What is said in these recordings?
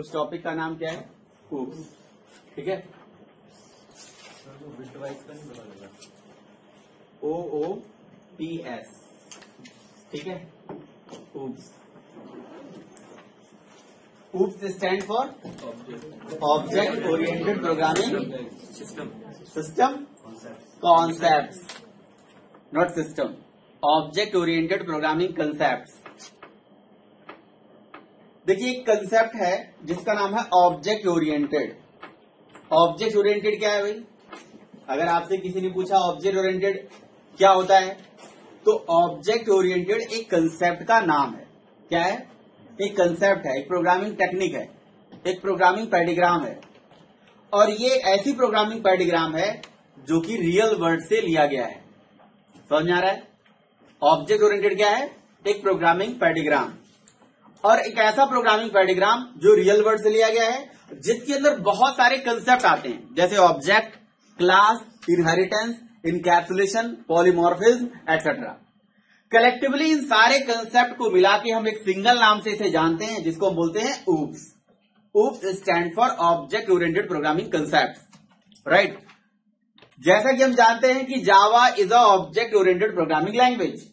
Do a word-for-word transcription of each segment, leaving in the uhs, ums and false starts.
उस टॉपिक का नाम क्या है? ओप्स। ठीक है, ओ ओ पी एस। ठीक है, OOPS. OOPS stand for object oriented programming system system concepts, not system, object oriented programming concepts. देखिए, एक कंसेप्ट है जिसका नाम है ऑब्जेक्ट ओरिएंटेड। ऑब्जेक्ट ओरिएंटेड क्या है भाई? अगर आपसे किसी ने पूछा ऑब्जेक्ट ओरिएंटेड क्या होता है, तो ऑब्जेक्ट ओरिएंटेड एक कंसेप्ट का नाम है। क्या है? एक कंसेप्ट है, एक प्रोग्रामिंग टेक्निक है, एक प्रोग्रामिंग पैडिग्राम है। और ये ऐसी प्रोग्रामिंग पैडिग्राम है जो कि रियल वर्ड से लिया गया है। समझ में आ रहा है? ऑब्जेक्ट ओरिएंटेड क्या है? एक प्रोग्रामिंग पैडिग्राम, और एक ऐसा प्रोग्रामिंग पैडिग्राम जो रियल वर्ड से लिया गया है, जिसके अंदर बहुत सारे कंसेप्ट आते हैं, जैसे object, class, inheritance, encapsulation, polymorphism etcetera. Collectively इन सारे कंसेप्ट को मिला के हम एक सिंगल नाम से इसे जानते हैं, जिसको हम बोलते हैं OOPS. OOPS stand for object oriented programming concept, right. जैसा कि हम जानते हैं कि Java is a object oriented programming language,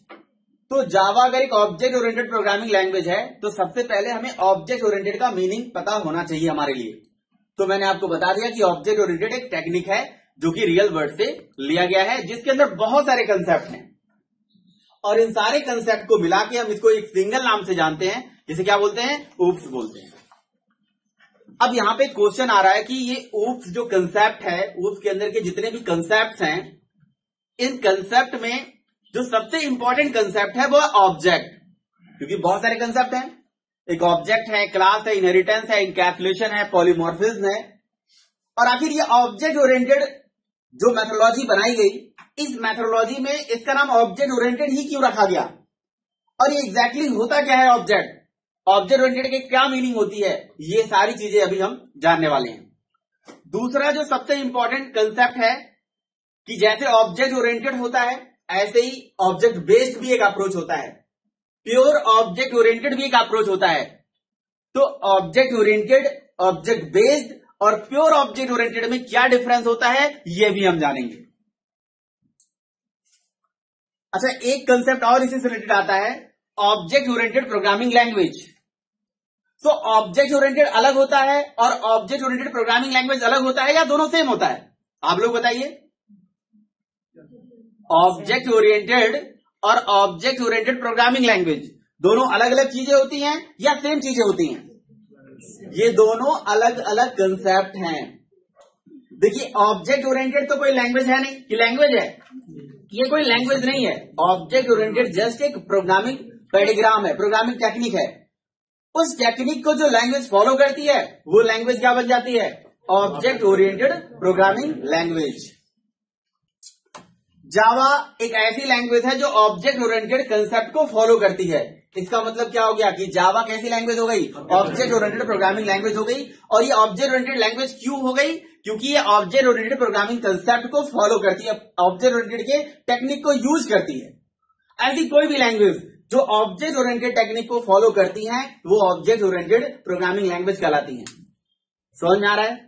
तो जावा अगर एक ऑब्जेक्ट ओरिएंटेड प्रोग्रामिंग लैंग्वेज है, तो सबसे पहले हमें ऑब्जेक्ट ओरिएंटेड का मीनिंग पता होना चाहिए हमारे लिए। तो मैंने आपको बता दिया कि ऑब्जेक्ट ओरिएंटेड एक टेक्निक है जो कि रियल वर्ड से लिया गया है, जिसके अंदर बहुत सारे कंसेप्ट हैं, और इन सारे कंसेप्ट को मिला के हम इसको एक सिंगल नाम से जानते हैं, जिसे क्या बोलते हैं? ओप्स बोलते हैं। अब यहाँ पे क्वेश्चन आ रहा है कि ये ओप्स जो कंसेप्ट है, ओप्स के अंदर के जितने भी कंसेप्ट हैं, इन कंसेप्ट में जो सबसे इंपॉर्टेंट कंसेप्ट है वो ऑब्जेक्ट, क्योंकि बहुत सारे कंसेप्ट हैं। एक ऑब्जेक्ट है, क्लास है, इनहेरिटेंस है, इनकैप्सुलेशन है, पॉलीमॉर्फिज्म है, और आखिर ये ऑब्जेक्ट ओरिएंटेड जो मेथोडोलॉजी बनाई गई, इस मेथोडोलॉजी में इसका नाम ऑब्जेक्ट ओरिएंटेड ही क्यों रखा गया, और ये एग्जैक्टली exactly होता क्या है ऑब्जेक्ट, ऑब्जेक्ट ओरिएंटेड की क्या मीनिंग होती है, ये सारी चीजें अभी हम जानने वाले हैं। दूसरा जो सबसे इंपॉर्टेंट कंसेप्ट है कि जैसे ऑब्जेक्ट ओरिएंटेड होता है, ऐसे ही ऑब्जेक्ट बेस्ड भी एक अप्रोच होता है, प्योर ऑब्जेक्ट ओरिएंटेड भी एक अप्रोच होता है। तो ऑब्जेक्ट ओरिएंटेड, ऑब्जेक्ट बेस्ड और प्योर ऑब्जेक्ट ओरिएंटेड में क्या डिफरेंस होता है, यह भी हम जानेंगे। अच्छा, एक कंसेप्ट और इससे रिलेटेड आता है, ऑब्जेक्ट ओरिएंटेड प्रोग्रामिंग लैंग्वेज। तो ऑब्जेक्ट ओरिएंटेड अलग होता है और ऑब्जेक्ट ओरिएंटेड प्रोग्रामिंग लैंग्वेज अलग होता है, या दोनों सेम होता है? आप लोग बताइए। ऑब्जेक्ट ओरिएंटेड और ऑब्जेक्ट ओरिएंटेड प्रोग्रामिंग लैंग्वेज दोनों अलग अलग चीजें होती हैं या सेम चीजें होती हैं? ये दोनों अलग अलग कंसेप्ट हैं। देखिए, ऑब्जेक्ट ओरिएंटेड तो कोई लैंग्वेज है नहीं कि लैंग्वेज है, ये कोई लैंग्वेज नहीं है। ऑब्जेक्ट ओरिएंटेड जस्ट एक प्रोग्रामिंग पैडिग्राम है, प्रोग्रामिंग टेक्निक है। उस टेक्निक को जो लैंग्वेज फॉलो करती है, वो लैंग्वेज क्या बन जाती है? Object oriented programming language. Java एक ऐसी लैंग्वेज है जो ऑब्जेक्ट ओरिएंटेड कंसेप्ट को फॉलो करती है। इसका मतलब क्या हो गया कि जावा कैसी लैंग्वेज हो गई? ऑब्जेक्ट ओरिएंटेड प्रोग्रामिंग लैंग्वेज हो गई। और ये ऑब्जेक्ट ओरिएंटेड लैंग्वेज क्यों हो गई? क्योंकि ये ऑब्जेक्ट ओरिएंटेड प्रोग्रामिंग कंसेप्ट को फॉलो करती है, ऑब्जेक्ट ओरिएंटेड के टेक्निक को यूज करती है। ऐसी कोई भी लैंग्वेज जो ऑब्जेक्ट ओरिएंटेड टेक्निक को फॉलो करती है, वो ऑब्जेक्ट ओरिएंटेड प्रोग्रामिंग लैंग्वेज कहलाती है। समझ आ रहा है?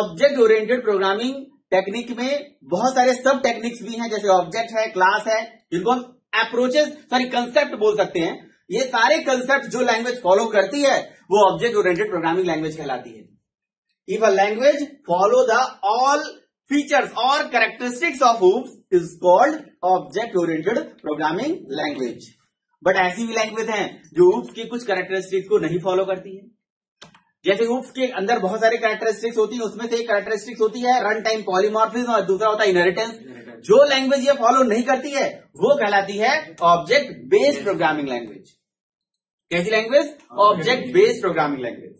ऑब्जेक्ट ओरिएंटेड प्रोग्रामिंग टेक्निक में बहुत सारे सब टेक्निक्स भी हैं, जैसे ऑब्जेक्ट है, क्लास है, जिनको हम अप्रोचेस सॉरी कंसेप्ट बोल सकते हैं। ये सारे कंसेप्ट जो लैंग्वेज फॉलो करती है, वो ऑब्जेक्ट ओरिएंटेड प्रोग्रामिंग लैंग्वेज कहलाती है। If a language follow the all features और characteristics of OOPS is called object oriented programming language. But ऐसी भी लैंग्वेज है जो ओप्स के कुछ कैरेक्टरिस्टिक्स को नहीं फॉलो करती है। जैसे ओप्स के अंदर बहुत सारे कैरेक्टरिस्टिक्स होती है, उसमें से एक कैरेक्टरिस्टिक्स होती है रन टाइम, पॉलीमॉर्फिज्म, और दूसरा होता है इनहेरिटेंस। जो लैंग्वेज ये फॉलो नहीं करती है, वो कहलाती है ऑब्जेक्ट बेस्ड प्रोग्रामिंग लैंग्वेज। कैसी language? Object based programming language.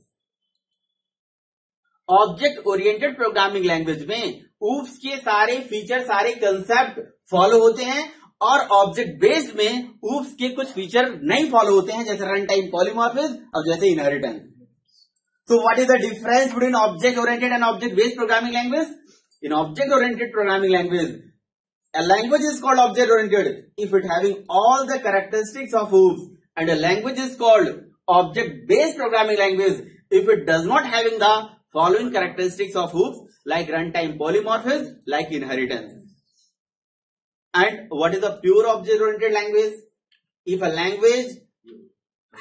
Object oriented programming language में ओप्स के सारे फीचर, सारे कंसेप्ट फॉलो होते हैं, और ऑब्जेक्ट बेस्ड में ओप्स के कुछ फीचर नहीं फॉलो होते हैं, जैसे रन टाइम, पॉलीमॉर्फिज्म और जैसे inheritance. So what is the difference between object oriented and object based programming language? In object oriented programming language, a language is called object oriented if it having all the characteristics of OOPS, and a language is called object based programming language if it does not having the following characteristics of OOPS, like runtime polymorphism, like inheritance. And what is a pure object oriented language? If a language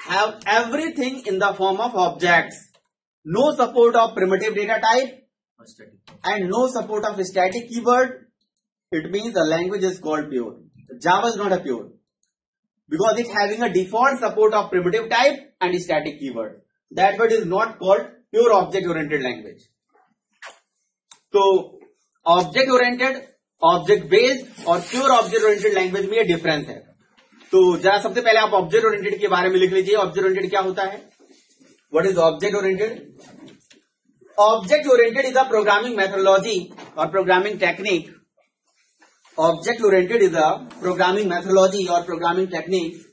have everything in the form of objects, no support of primitive data type and no support of static keyword, it means the language is called pure. Java is not a pure because it having a default support of primitive type and static keyword. That word is not called pure object oriented language. So object oriented, object based और pure object oriented language में ये difference है। तो जहां सबसे पहले आप object oriented के बारे में लिख लीजिए। ऑब्जेक्ट ओरिएंटेड क्या होता है? What is object oriented? Object oriented is a programming methodology और programming technique. Object oriented is a programming methodology और programming technique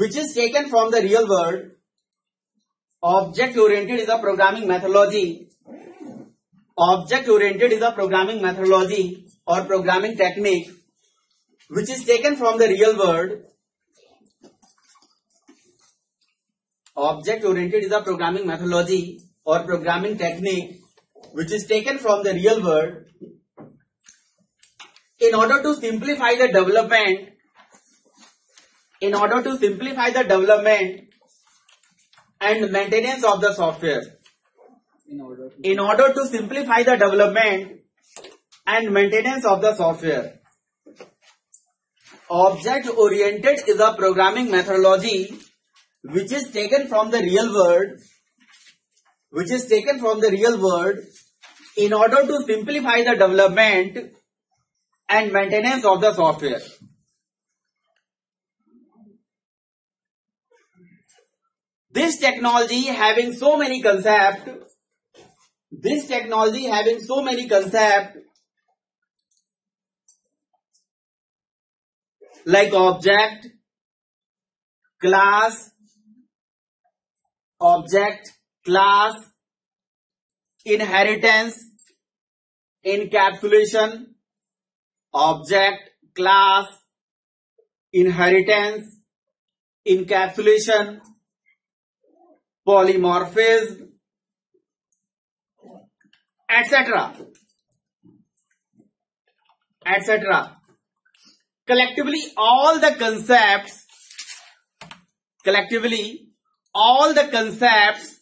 which is taken from the real world. Object oriented is a programming methodology. Object oriented is a programming methodology or programming technique which is taken from the real world. Object oriented is a programming methodology or programming technique which is taken from the real world in order to simplify the development, in order to simplify the development and maintenance of the software. In order, to in order to simplify the development and maintenance of the software. Object oriented is a programming methodology which is taken from the real world, which is taken from the real world in order to simplify the development and maintenance of the software. This technology having so many concepts, this technology having so many concepts like object, class, object, class, inheritance, encapsulation, object, class, inheritance, encapsulation, polymorphism, etc, et cetera. Collectively, all the concepts, collectively, all the concepts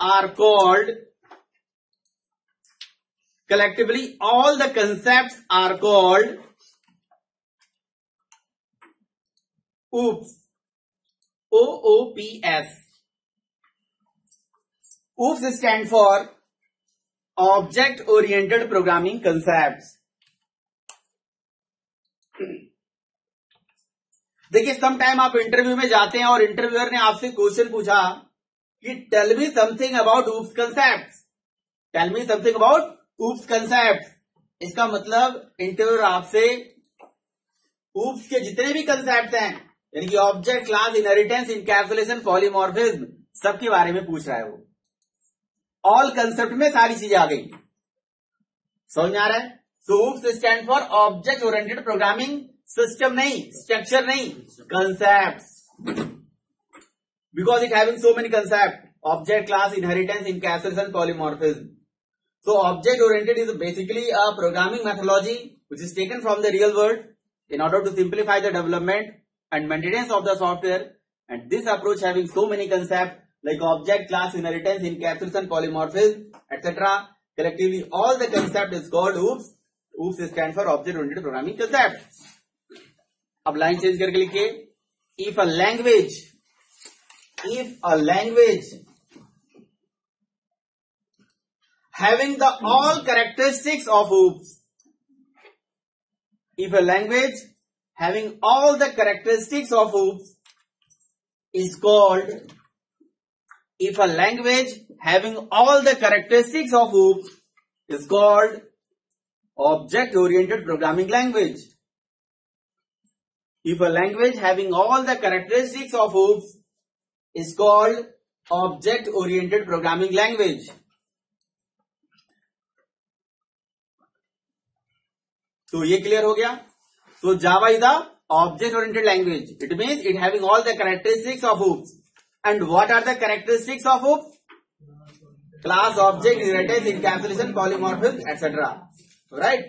are called, collectively, all the concepts are called OOPS, O O P S. OOPS stand for Object Oriented Programming Concepts. देखिए, some time आप interview में जाते हैं और interviewer ने आपसे question पूछा कि tell me something about OOPS concepts, tell me something about OOPS concepts. इसका मतलब इंटरव्यूअर आपसे OOPS के जितने भी कंसेप्ट्स हैं, यानी कि object, class, inheritance, encapsulation, polymorphism, सबके बारे में पूछ रहा है। वो ऑल कंसेप्ट में सारी चीजें आ गई। समझ में आ रहा है? So OOPS stand for object oriented programming. System नहीं, स्ट्रक्चर नहीं, concept, because it having so many concept, object, class, inheritance, encapsulation, polymorphism. So object oriented is basically a programming methodology which is taken from the real world in order to simplify the development and maintenance of the software, and this approach having so many concept like object, class, inheritance, encapsulation, polymorphism, et cetera. Collectively, all the concept is called OOPS. OOPS stands for Object Oriented Programming Concept. अब line change करके लिखिए, if a language, if a language having the all characteristics of OOPS, if a language having all the characteristics of OOPS is called, if a language having all the characteristics of OOPS is called object oriented programming language. If a language having all the characteristics of OOPS is called object oriented programming language. तो ये clear हो गया। तो Java is a object oriented language. It means it having all the characteristics of OOPS. And what are the characteristics of OOPS? Class, object, inheritance, encapsulation, polymorphism, et cetera. Right?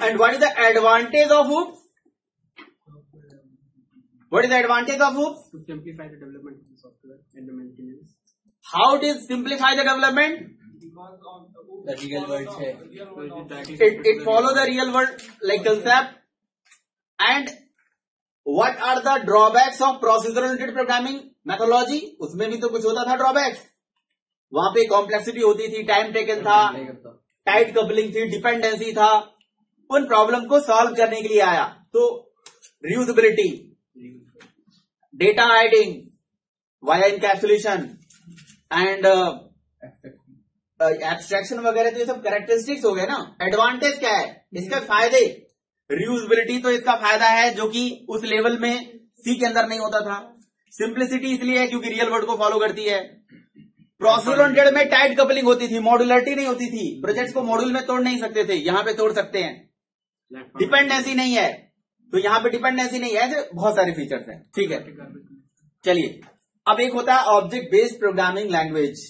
And what is the advantage of OOPS? What is the advantage of OOPS? To simplify the development of the software and the maintenance. How it is simplify the development? Because of the, the real world. It, it, it follows the real world like concept. And what are the drawbacks of procedure oriented programming methodology? उसमें भी तो कुछ होता था drawbacks. वहां पे complexity होती थी, time taken था, tight coupling थी, dependency था. उन problem को solve करने के लिए आया. तो reusability, data hiding via encapsulation and uh, uh, abstraction वगैरह तो ये सब characteristics हो गए ना. Advantage क्या है? इसके फायदे. रियूजबिलिटी तो इसका फायदा है जो कि उस लेवल में सी के अंदर नहीं होता था. सिंप्लिसिटी इसलिए है क्योंकि रियल वर्ल्ड को फॉलो करती है. प्रोसेसर ओरिएंटेड में टाइट कपलिंग होती थी, मॉड्युलरिटी नहीं होती थी. प्रोजेक्ट्स को मॉड्यूल में तोड़ नहीं सकते थे, यहाँ पे तोड़ सकते हैं. डिपेंडेंसी नहीं है, तो यहाँ पे डिपेंडेंसी नहीं है. बहुत सारे फीचर्स हैं. ठीक है, चलिए. अब एक होता है object based programming language.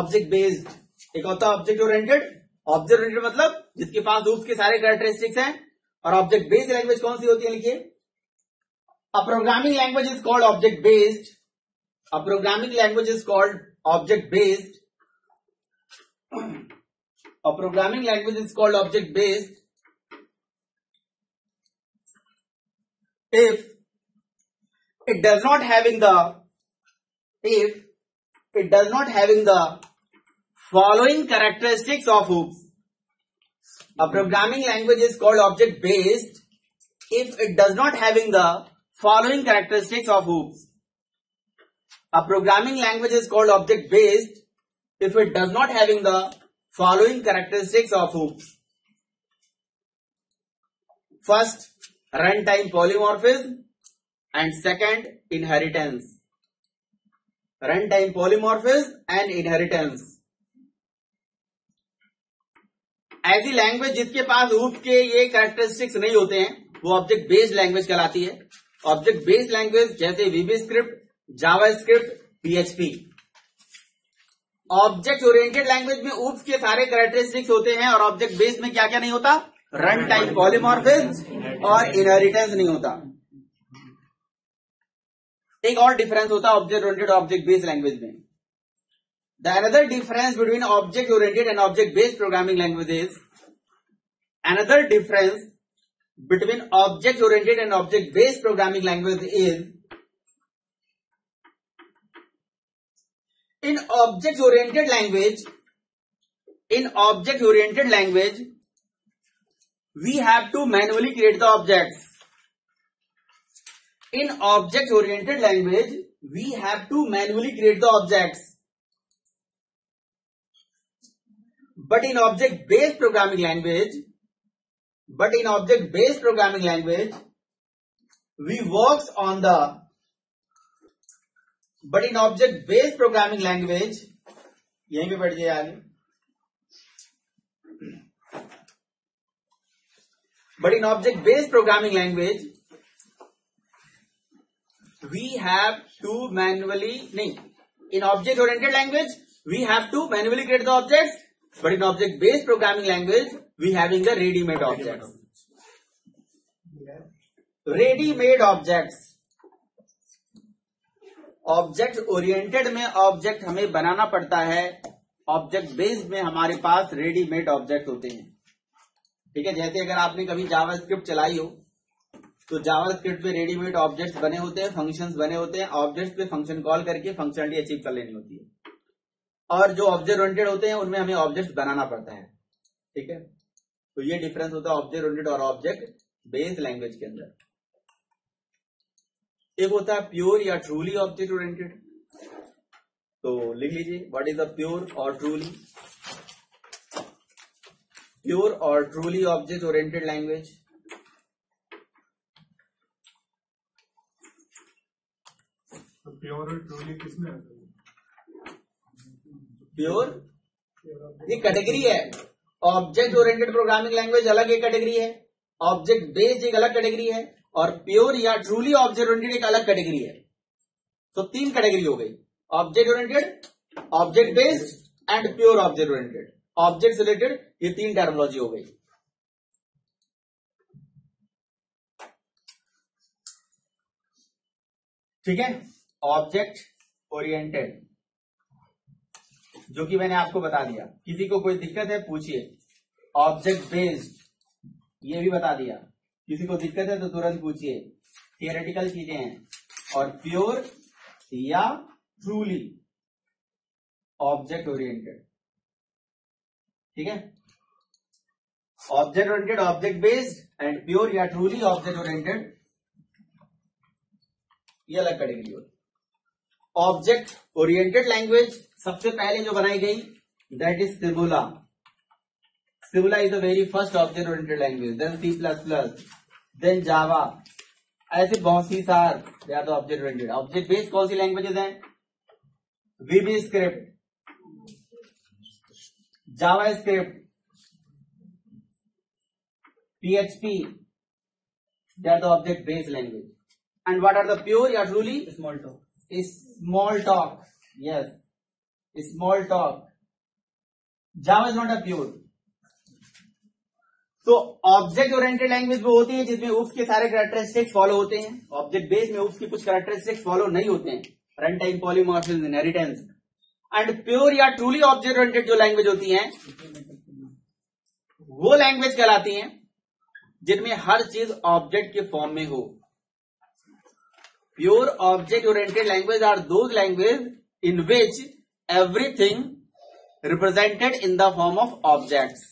Object based, एक होता है ऑब्जेक्ट ओरिएंटेड. ऑब्जेक्ट ओरिएंटेड मतलब जिसके पास OOPS के सारे कैरेक्टरिस्टिक्स हैं. और ऑब्जेक्ट बेस्ड लैंग्वेज कौन सी होती है? लिखिए, a programming language is called object-based. A programming language is called object-based. A programming language is called object-based if it does not having the following characteristics of hooks. A programming language is called object-based if it does not having the following characteristics of OOPS. A programming language is called object based if it does not having the following characteristics of OOPS. First, runtime polymorphism, and second, inheritance. Runtime polymorphism and inheritance. ऐसी language जिसके पास OOPS के ये characteristics नहीं होते हैं वो object based language कहलाती है. ऑब्जेक्ट बेस्ड लैंग्वेज जैसे VB script, Java script, PHP. Object oriented language में OOPS के सारे कैरेक्टरिस्टिक्स होते हैं और ऑब्जेक्ट बेस्ड में क्या क्या नहीं होता? रन टाइम पॉलीमॉर्फिज्म और इनहेरिटेंस नहीं होता. एक और डिफरेंस होता है ऑब्जेक्ट ओरिएंटेड और ऑब्जेक्ट बेस्ड लैंग्वेज में. The another difference between object oriented and object based programming languages another difference between object oriented and object based programming language is in object oriented language in object oriented language we have to manually create the objects. In object oriented language we have to manually create the objects. But in object-based programming language, but in object-based programming language, we works on the. But in object-based programming language, यहीं पे बढ़ जाए आगे. But in object-based programming language, we have to manually नहीं. In object-oriented language, we have to manually create the objects. But in object-based programming language, we having the ready-made objects. Ready-made objects. Object oriented में object हमें बनाना पड़ता है. Object-based में हमारे पास ready-made object होते हैं. ठीक है, जैसे अगर आपने कभी जावास्क्रिप्ट चलाई हो, तो जावास्क्रिप्ट में ready-made objects बने होते हैं, functions बने होते हैं. Objects पे function call करके functionality achieve कर लेनी होती है. और जो ऑब्जेक्ट ओरिएंटेड होते हैं उनमें हमें ऑब्जेक्ट बनाना पड़ता है. ठीक है, तो ये डिफरेंस होता है ऑब्जेक्ट ओरिएंटेड और ऑब्जेक्ट बेस्ड लैंग्वेज के अंदर. एक होता है प्योर या ट्रूली ऑब्जेक्ट ओरिएंटेड. तो लिख लीजिए, व्हाट इज द प्योर और ट्रूली. प्योर और truly object oriented language. Pure और ट्रूली किसमें आता है? प्योर ये कैटेगरी है. ऑब्जेक्ट ओरिएंटेड प्रोग्रामिंग लैंग्वेज अलग एक कैटेगरी है, ऑब्जेक्ट बेस्ड एक अलग कैटेगरी है, और प्योर या ट्रूली ऑब्जेक्ट ओरिएंटेड एक अलग कैटेगरी है। तो तीन कैटेगरी हो गई, object oriented, object based and pure object oriented, object related, ये तीन टर्मिनोलॉजी हो गई। ठीक है, ऑब्जेक्ट ओरिएंटेड जो कि मैंने आपको बता दिया, किसी को कोई दिक्कत है पूछिए। ऑब्जेक्ट बेस्ड ये भी बता दिया, किसी को दिक्कत है तो तुरंत पूछिए, थियोरेटिकल चीजें हैं। और प्योर या ट्रूली ऑब्जेक्ट ओरिएंटेड, ठीक है, object oriented, object based and pure या ट्रूली ऑब्जेक्ट ओरिएंटेड, ये अलग कैटेगरी होती है। ऑब्जेक्ट ओरिएंटेड लैंग्वेज सबसे पहले जो बनाई गई that is Simula. Simula is the very first object oriented language, then C plus plus, then Java, ऐसे बहुत सी सार they are the object oriented. Object based कौन सी लैंग्वेजेज हैं? VB script, Java script, PHP, they are the object based language. And what are the pure या truly? Smalltalk, Smalltalk, yes, Smalltalk. Java is not a pure. तो object oriented language वो होती है जिसमें oops के सारे characteristics follow होते हैं। ऑब्जेक्ट बेस्ड में ओप्स के कुछ कैरेक्टरिस्टिक्स फॉलो नहीं होते हैं, run time, polymorphism, inheritance. And pure या ट्रूली ऑब्जेक्ट ओरिएंटेड जो लैंग्वेज होती है वो लैंग्वेज कहलाती है जिनमें हर चीज ऑब्जेक्ट के फॉर्म में हो। Pure object oriented language are those languages in which everything represented in the form of objects,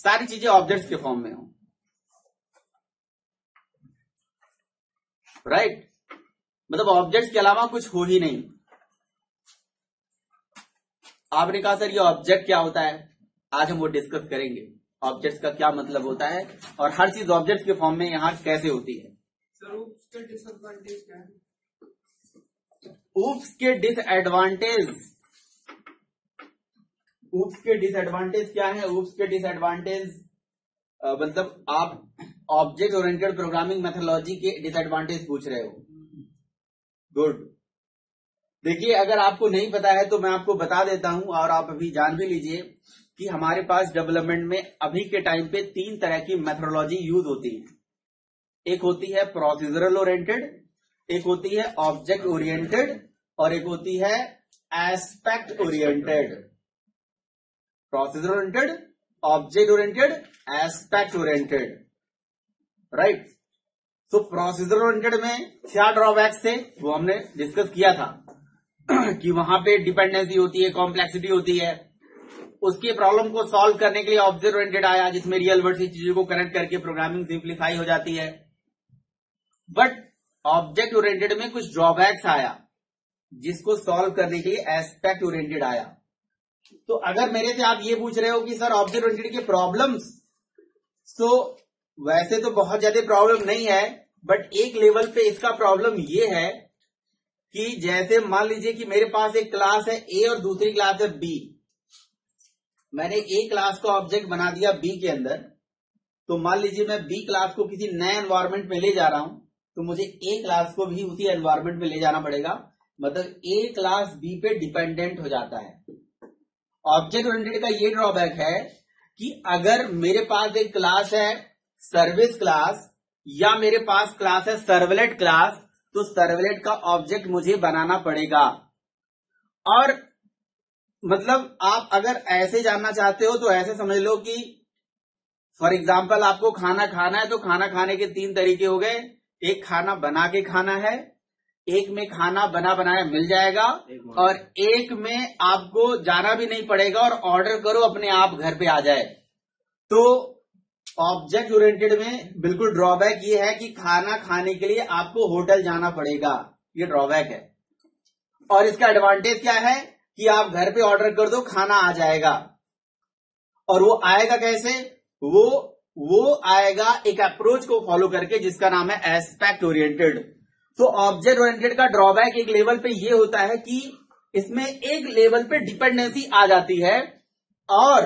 सारी चीजें ऑब्जेक्ट के फॉर्म में हो, राइट right? मतलब ऑब्जेक्ट के अलावा कुछ हो ही नहीं। आपने कहा सर ये ऑब्जेक्ट क्या होता है, आज हम वो डिस्कस करेंगे, ऑब्जेक्ट्स का क्या मतलब होता है और हर चीज ऑब्जेक्ट के फॉर्म में यहां कैसे होती है। ओप्स के डिसएडवांटेज क्या है? ओप्स के डिसएडवांटेज ओप्स के डिसएडवांटेज क्या है? ओप्स के डिसएडवांटेज मतलब आप ऑब्जेक्ट ओरिएंटेड प्रोग्रामिंग मेथोलॉजी के डिसएडवांटेज पूछ रहे हो। गुड, देखिए अगर आपको नहीं पता है तो मैं आपको बता देता हूं और आप अभी जान भी लीजिए कि हमारे पास डेवलपमेंट में अभी के टाइम पे तीन तरह की मेथोडोलॉजी यूज होती है। एक होती है प्रोसीजरल ओरिएंटेड, एक होती है ऑब्जेक्ट ओरिएंटेड और एक होती है aspect oriented. Procedural oriented, object oriented, aspect oriented, right. तो प्रोसीजरल ओरिएंटेड में क्या ड्रॉबैक्स थे वो हमने डिस्कस किया था कि वहां पे डिपेंडेंसी होती है, कॉम्प्लेक्सिटी होती है। उसकी प्रॉब्लम को सॉल्व करने के लिए ऑब्जेक्ट ओरिएंटेड आया जिसमें रियल वर्ड की चीजों को कनेक्ट करके प्रोग्रामिंग सिंप्लीफाई हो जाती है। बट ऑब्जेक्ट ओरिएंटेड में कुछ ड्रॉबैक्स आया जिसको सॉल्व करने के लिए एस्पेक्ट ओरिएंटेड आया। तो अगर मेरे से आप ये पूछ रहे हो कि सर ऑब्जेक्ट ओरिएंटेड के प्रॉब्लम्स, तो वैसे तो बहुत ज्यादा प्रॉब्लम नहीं है बट एक लेवल पे इसका प्रॉब्लम ये है कि जैसे मान लीजिए कि मेरे पास एक क्लास है ए और दूसरी क्लास है बी। मैंने ए क्लास को ऑब्जेक्ट बना दिया बी के अंदर, तो मान लीजिए मैं बी क्लास को किसी नए एनवायरमेंट में ले जा रहा हूं तो मुझे ए क्लास को भी उसी एनवायरमेंट में ले जाना पड़ेगा। मतलब ए क्लास बी पे डिपेंडेंट हो जाता है। ऑब्जेक्ट ओरिएंटेड का ये ड्रॉबैक है कि अगर मेरे पास एक क्लास है सर्विस क्लास या मेरे पास क्लास है सर्वलेट क्लास, तो सर्वलेट का ऑब्जेक्ट मुझे बनाना पड़ेगा। और मतलब आप अगर ऐसे जानना चाहते हो तो ऐसे समझ लो कि फॉर एग्जाम्पल आपको खाना खाना है, तो खाना खाने के तीन तरीके हो गए। एक खाना बना के खाना है, एक में खाना बना बनाया मिल जाएगा, और एक में आपको जाना भी नहीं पड़ेगा और ऑर्डर करो अपने आप घर पे आ जाए। तो ऑब्जेक्ट ओरिएंटेड में बिल्कुल ड्रॉबैक ये है कि खाना खाने के लिए आपको होटल जाना पड़ेगा, ये ड्रॉबैक है। और इसका एडवांटेज क्या है कि आप घर पे ऑर्डर कर दो, खाना आ जाएगा। और वो आएगा कैसे? वो वो आएगा एक अप्रोच को फॉलो करके जिसका नाम है एस्पेक्ट ओरिएंटेड। तो ऑब्जेक्ट ओरिएंटेड का ड्रॉबैक एक लेवल पे ये होता है कि इसमें एक लेवल पे डिपेंडेंसी आ जाती है। और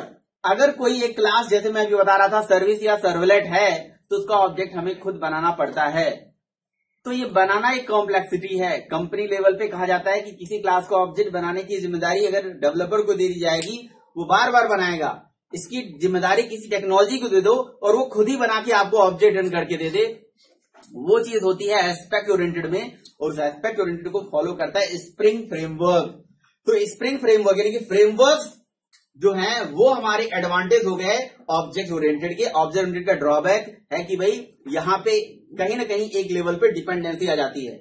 अगर कोई एक क्लास, जैसे मैं अभी बता रहा था सर्विस या सर्वलेट है, तो उसका ऑब्जेक्ट हमें खुद बनाना पड़ता है। तो ये बनाना एक कॉम्प्लेक्सिटी है। कंपनी लेवल पे कहा जाता है कि किसी क्लास का ऑब्जेक्ट बनाने की जिम्मेदारी अगर डेवलपर को दे दी जाएगी, वो बार बार बनाएगा, इसकी जिम्मेदारी किसी टेक्नोलॉजी को दे दो और वो खुद ही बना के आपको ऑब्जेक्ट रन करके दे दे, वो चीज होती है एस्पेक्ट ओरिएंटेड में। और उस एस्पेक्ट ओरिएंटेड को फॉलो करता है स्प्रिंग फ्रेमवर्क। तो स्प्रिंग फ्रेमवर्क यानी कि फ्रेमवर्क जो है वो हमारे एडवांटेज हो गए ऑब्जेक्ट ओरिएंटेड के। ऑब्जेक्ट ओरिएंटेड का ड्रॉबैक है कि भाई यहाँ पे कहीं ना कहीं एक लेवल पे डिपेंडेंसी आ जाती है।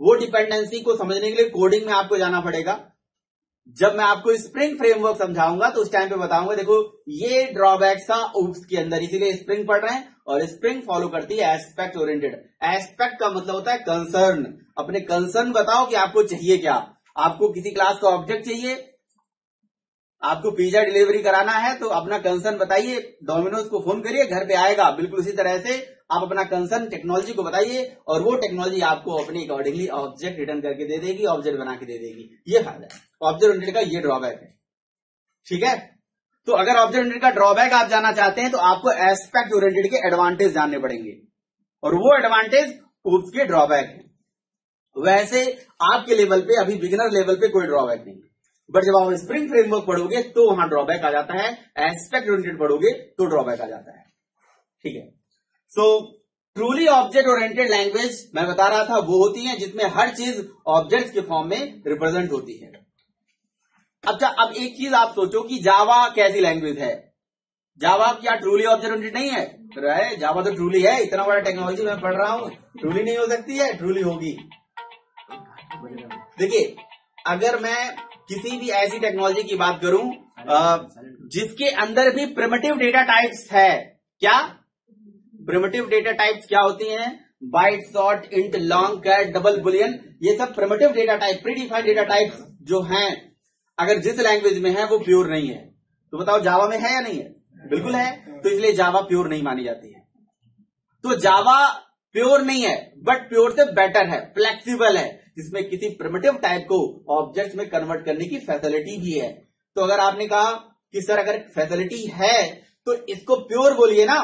वो डिपेंडेंसी को समझने के लिए कोडिंग में आपको जाना पड़ेगा। जब मैं आपको स्प्रिंग फ्रेमवर्क समझाऊंगा तो उस टाइम पे बताऊंगा, देखो ये ड्रॉबैक्स था ओप्स के अंदर, इसीलिए स्प्रिंग पढ़ रहे हैं। और स्प्रिंग फॉलो करती है एस्पेक्ट ओरिएंटेड। एस्पेक्ट का मतलब होता है कंसर्न। अपने कंसर्न बताओ कि आपको चाहिए क्या। आपको किसी क्लास का ऑब्जेक्ट चाहिए, आपको पिज्जा डिलीवरी कराना है, तो अपना कंसर्न बताइए, डोमिनोज को फोन करिए, घर पे आएगा। बिल्कुल उसी तरह से आप अपना कंसर्न टेक्नोलॉजी को बताइए और वो टेक्नोलॉजी आपको अपने अकॉर्डिंगली ऑब्जेक्ट रिटर्न करके दे देगी, ऑब्जेक्ट बना के दे देगी। ये फायदा है ऑब्जेक्ट ओरिएंटेड का, ये ड्रॉबैक है। ठीक है, तो अगर ऑब्जेक्ट ओरिएंटेड का ड्रॉबैक आप जानना चाहते हैं तो आपको एस्पेक्ट ओरिएंटेड के एडवांटेज जानने पड़ेंगे, और वो एडवांटेज ओप्स के ड्रॉबैक है। वैसे आपके लेवल पे अभी बिगिनर लेवल पे कोई ड्रॉबैक नहीं, बट जब आप स्प्रिंग फ्रेमवर्क पढ़ोगे तो वहां ड्रॉबैक आ जाता है, एस्पेक्ट ओरिएंटेड पढ़ोगे तो ड्रॉबैक आ जाता है। ठीक है, so truly object oriented language मैं बता रहा था वो होती है जिसमें हर चीज ऑब्जेक्ट के फॉर्म में रिप्रेजेंट होती है। अच्छा, अब एक चीज आप सोचो कि जावा कैसी लैंग्वेज है। जावा क्या ट्रूली ऑब्जेक्ट ओरिएंटेड नहीं है? जावा तो ट्रूली है, इतना बड़ा टेक्नोलॉजी मैं पढ़ रहा हूँ, ट्रूली नहीं हो सकती है? ट्रूली होगी। देखिए, अगर मैं किसी भी ऐसी टेक्नोलॉजी की बात करूं जिसके अंदर भी प्रिमिटिव डेटा टाइप्स है, क्या प्रिमिटिव डेटा टाइप्स क्या होती हैं? Byte, short, int, long, cat, double boolean, ये सब primitive data type, predefined data types जो हैं, अगर जिस लैंग्वेज में है वो प्योर नहीं है, तो बताओ जावा में है या नहीं है? बिल्कुल है। तो इसलिए जावा प्योर नहीं मानी जाती है। तो जावा प्योर नहीं है, बट प्योर से बेटर है, फ्लेक्सिबल है, जिसमें किसी प्रिमिटिव टाइप को ऑब्जेक्ट में कन्वर्ट करने की फैसिलिटी भी है। तो अगर आपने कहा कि सर अगर फैसिलिटी है तो इसको प्योर बोलिए ना,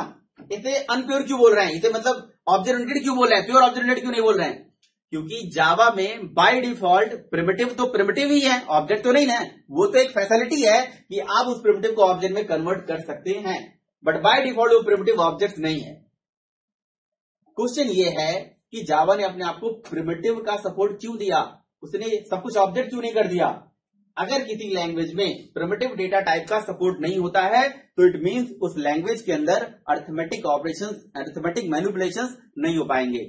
इसे अनप्योर क्यों बोल रहे हैं, इसे मतलब ऑब्जेक्ट ओरिएंटेड क्यों बोल रहे हैं, प्योर ऑब्जेक्ट ओरिएंटेड क्यों नहीं बोल रहे हैं? क्योंकि जावा में बाय डिफॉल्ट प्रिमिटिव तो प्रिमिटिव ही है, ऑब्जेक्ट तो नहीं है। वो तो एक फैसिलिटी है कि आप उस प्रिमिटिव को ऑब्जेक्ट में कन्वर्ट कर सकते हैं, बट बाय डिफॉल्ट वो प्रिमिटिव ऑब्जेक्ट नहीं है। क्वेश्चन ये है कि जावा ने अपने आप को प्रिमिटिव का सपोर्ट क्यों दिया, उसने सब कुछ ऑब्जेक्ट क्यों नहीं कर दिया? अगर किसी लैंग्वेज में प्रिमिटिव डेटा टाइप का सपोर्ट नहीं होता है तो इट मीन्स उस लैंग्वेज के अंदर अरिथमेटिक ऑपरेशंस, अरिथमेटिक मैनिपुलेशंस नहीं हो पाएंगे।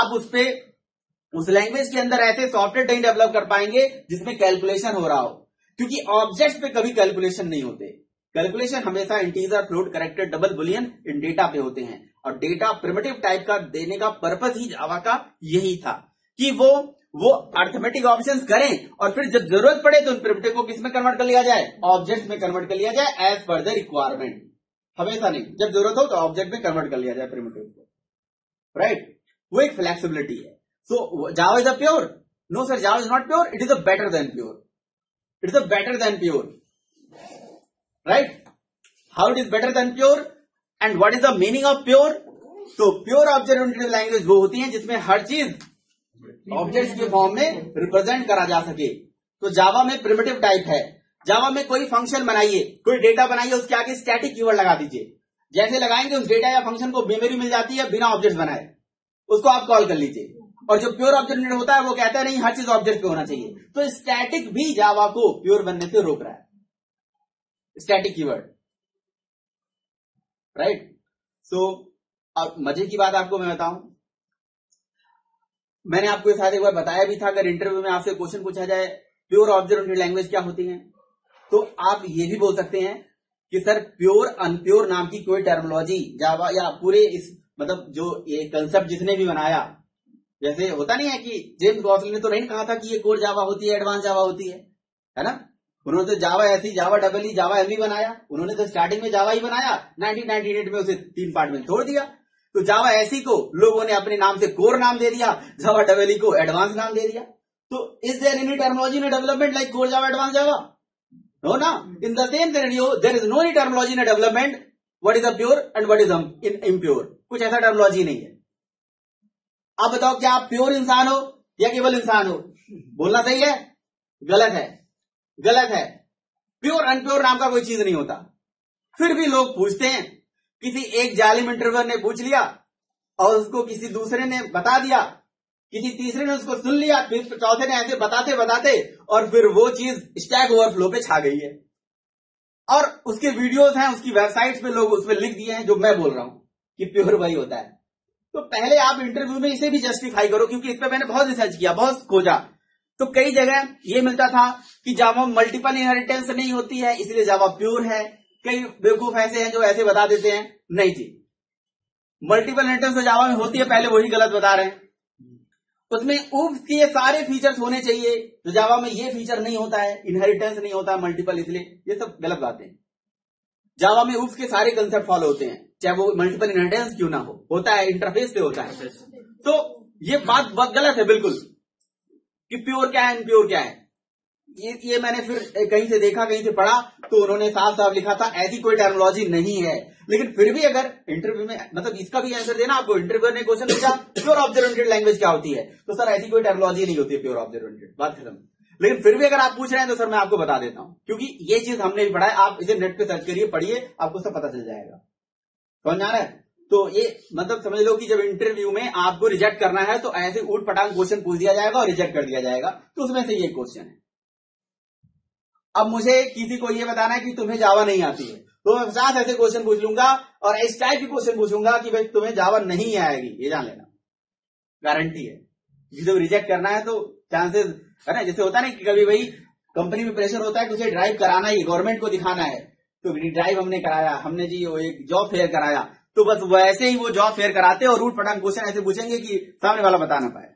आप उस पे उस लैंग्वेज के अंदर ऐसे सॉफ्टवेयर नहीं डेवलप कर पाएंगे जिसमें कैलकुलेशन हो रहा हो, क्योंकि ऑब्जेक्ट्स पे कभी कैलकुलेशन नहीं होते। कैलकुलेशन हमेशा integer, float, character, double boolean, इन डेटा पे होते हैं। और डेटा प्रिमिटिव टाइप का देने का पर्पस ही जावा का यही था कि वो वो अर्थमेटिक ऑपरेशंस करें और फिर जब जरूरत पड़े तो उन प्रिमिटिव को किसमें कन्वर्ट कर लिया जाए, ऑब्जेक्ट में कन्वर्ट कर लिया जाए, एज पर द रिक्वायरमेंट। हमेशा नहीं, जब जरूरत हो तो ऑब्जेक्ट में कन्वर्ट कर लिया जाए प्रिमिटिव को, राइट। वो एक फ्लेक्सिबिलिटी है। So Java is a pure? No sir, Java is not pure. It is a better than pure. It is a better than pure, right? How it is better than pure, and what is the meaning of pure? So pure object-oriented language वो होती हैं जिसमें हर चीज objects के form में represent करा जा सके। तो जावा में प्रिमिटिव टाइप है। जावा में कोई फंक्शन बनाइए, कोई डेटा बनाइए, उसके आगे स्टैटिक कीवर्ड लगा दीजिए। जैसे लगाएंगे उस डेटा या फंक्शन को मेमोरी मिल जाती है बिना ऑब्जेक्ट बनाए, उसको आप कॉल कर लीजिए। और जो प्योर ऑब्जेक्ट ओरिएंटेड होता है वो कहता है नहीं, हर चीज ऑब्जेक्ट पे होना चाहिए। तो स्टैटिक भी जावा को प्योर बनने से रोक रहा है, स्टैटिक कीवर्ड, राइट। सो और मजे की बात आपको मैं बताऊं, मैंने आपको साथ एक बार बताया भी था, अगर इंटरव्यू में आपसे क्वेश्चन पूछा जाए प्योर ऑब्जेक्ट ओरिएंटेड लैंग्वेज क्या होती है, तो आप ये भी बोल सकते हैं कि सर प्योर अनप्योर नाम की कोई टर्मिनोलॉजी जावा या पूरे इस मतलब जो ये कंसेप्ट जिसने भी बनाया, जैसे होता नहीं है कि जेम्स गॉसलिन ने तो नहीं कहा था कि ये कोर जावा होती है, एडवांस जावा होती है, है ना। उन्होंने तो जावा ऐसी, जावा डबल ई, जावा एम ई बनाया। उन्होंने तो स्टार्टिंग में जावा ही बनाया, नाइनटीन नाइंटी एट में उसे तीन पार्ट में तोड़ दिया। तो जावा ऐसी को लोगों ने अपने नाम से कोर नाम दे दिया, जावा डबल ई को एडवांस नाम दे दिया। तो is there any terminology in development like core Java, advance Java? No ना। In the same scenario there is no any terminology in development what is a pure and what is impure. कुछ ऐसा terminology नहीं है। अब बताओ क्या आप pure इंसान हो या केवल इंसान हो? बोलना सही है गलत है? गलत है। प्योर अनप्योर नाम का कोई चीज नहीं होता। फिर भी लोग पूछते हैं, किसी एक जालिम इंटरव्यूअर ने पूछ लिया और उसको किसी दूसरे ने बता दिया, किसी तीसरे ने उसको सुन लिया, फिर चौथे ने ऐसे बताते बताते और फिर वो चीज स्टैक ओवरफ्लो पे छा गई है और उसके वीडियोस हैं, उसकी वेबसाइट्स पे लोग उसमें लिख दिए हैं जो मैं बोल रहा हूं कि प्योर वही होता है। तो पहले आप इंटरव्यू में इसे भी जस्टिफाई करो, क्योंकि इस पर मैंने बहुत रिसर्च किया, बहुत खोजा। तो कई जगह ये मिलता था कि जावा मल्टीपल इनहेरिटेंस नहीं होती है इसलिए जावा प्योर है। कई बेवकूफ ऐसे हैं जो ऐसे बता देते हैं, नहीं जी मल्टीपल इनहेरिटेंस तो जावा में होती है, पहले वही गलत बता रहे हैं। उसमें ओप्स के ये सारे फीचर्स होने चाहिए तो जावा में ये फीचर नहीं होता है, इनहेरिटेंस नहीं होता मल्टीपल, इसलिए ये सब गलत बातें हैं। जावा में ओप्स के सारे कंसेप्ट फॉलो होते हैं, चाहे वो मल्टीपल इनहेरिटेंस क्यों ना हो, होता है इंटरफेस से होता है। तो ये बात बहुत गलत है बिल्कुल कि प्योर क्या है इनप्योर क्या है। ये ये मैंने फिर कहीं से देखा, कहीं से पढ़ा, तो उन्होंने साफ साफ लिखा था ऐसी कोई टर्मिनोलॉजी नहीं है। लेकिन फिर भी अगर इंटरव्यू में, मतलब इसका भी आंसर देना आपको, इंटरव्यूअर ने क्वेश्चन पूछा प्योर ऑब्जर्वेंटेड लैंग्वेज क्या होती है, तो सर ऐसी कोई टर्मिनोलॉजी नहीं होती है प्योर ऑब्जर्वेंटेड, बात खत्म। लेकिन फिर भी अगर आप पूछ रहे हैं तो सर मैं आपको बता देता हूं, क्योंकि ये चीज हमने भी पढ़ा है, आप इसे नेट पे सर्च करिए, पढ़िए, आपको सब पता चल जाएगा। समझ आ रहा है? तो ये मतलब समझ लो कि जब इंटरव्यू में आपको रिजेक्ट करना है तो ऐसे ऊट पटांग क्वेश्चन पूछ दिया जाएगा और रिजेक्ट कर दिया जाएगा। तो उसमें से ये क्वेश्चन है। अब मुझे किसी को ये बताना है कि तुम्हें जावा नहीं आती है, तो मैं पचास ऐसे क्वेश्चन पूछ लूंगा और इस टाइप के क्वेश्चन पूछूंगा कि भाई तुम्हें जावा नहीं आएगी, ये जान लेना, गारंटी है। जब रिजेक्ट करना है तो चांसेस है ना, जैसे होता है ना कि कभी भाई कंपनी में प्रेशर होता है कि उसे ड्राइव कराना ही, गवर्नमेंट को दिखाना है, तो ड्राइव हमने कराया, हमने जी वो एक जॉब फेयर कराया, तो बस वैसे ही वो जॉब फेयर कराते और रूट पटांग क्वेश्चन ऐसे पूछेंगे कि सामने वाला बता ना पाए।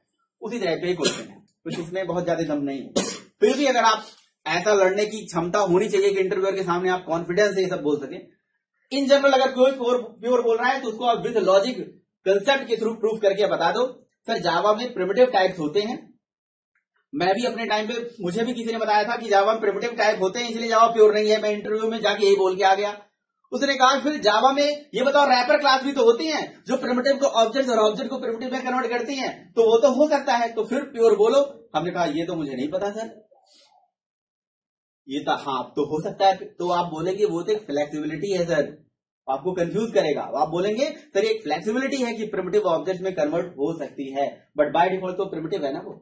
उसी तरह पे क्वेश्चन है, कुछ इसमें बहुत ज्यादा दम नहीं है। फिर भी अगर आप ऐसा लड़ने की क्षमता होनी चाहिए कि इंटरव्यूअर के सामने आप कॉन्फिडेंस से ये सब बोल सके। इन जनरल अगर कोई प्योर बोल रहा है तो उसको आप विद लॉजिक कंसेप्ट के थ्रू प्रूफ करके बता दो, सर जावा में प्रिमिटिव टाइप्स होते हैं। मैं भी अपने टाइम पे, मुझे भी किसी ने बताया था कि जावा में प्रिमिटिव टाइप होते हैं इसलिए जावा प्योर नहीं है। मैं इंटरव्यू में जाके यही बोल के आ गया। उसने कहा फिर जावा में ये बताओ रैपर क्लास भी तो होती है जो प्रिमिटिव को ऑब्जेक्ट और ऑब्जेक्ट को प्रिमिटिव में कन्वर्ट करती है, तो वो तो हो सकता है, तो फिर प्योर बोलो। हमने कहा ये तो मुझे नहीं पता सर, ये तो हाँ तो हो सकता है। तो आप बोलेंगे वो तो एक फ्लेक्सिबिलिटी है सर, आपको कंफ्यूज करेगा। आप बोलेंगे सर एक फ्लेक्सिबिलिटी है कि प्रिमिटिव ऑब्जेक्ट में कन्वर्ट हो सकती है, बट बाय डिफॉल्ट तो प्रिमिटिव है ना। वो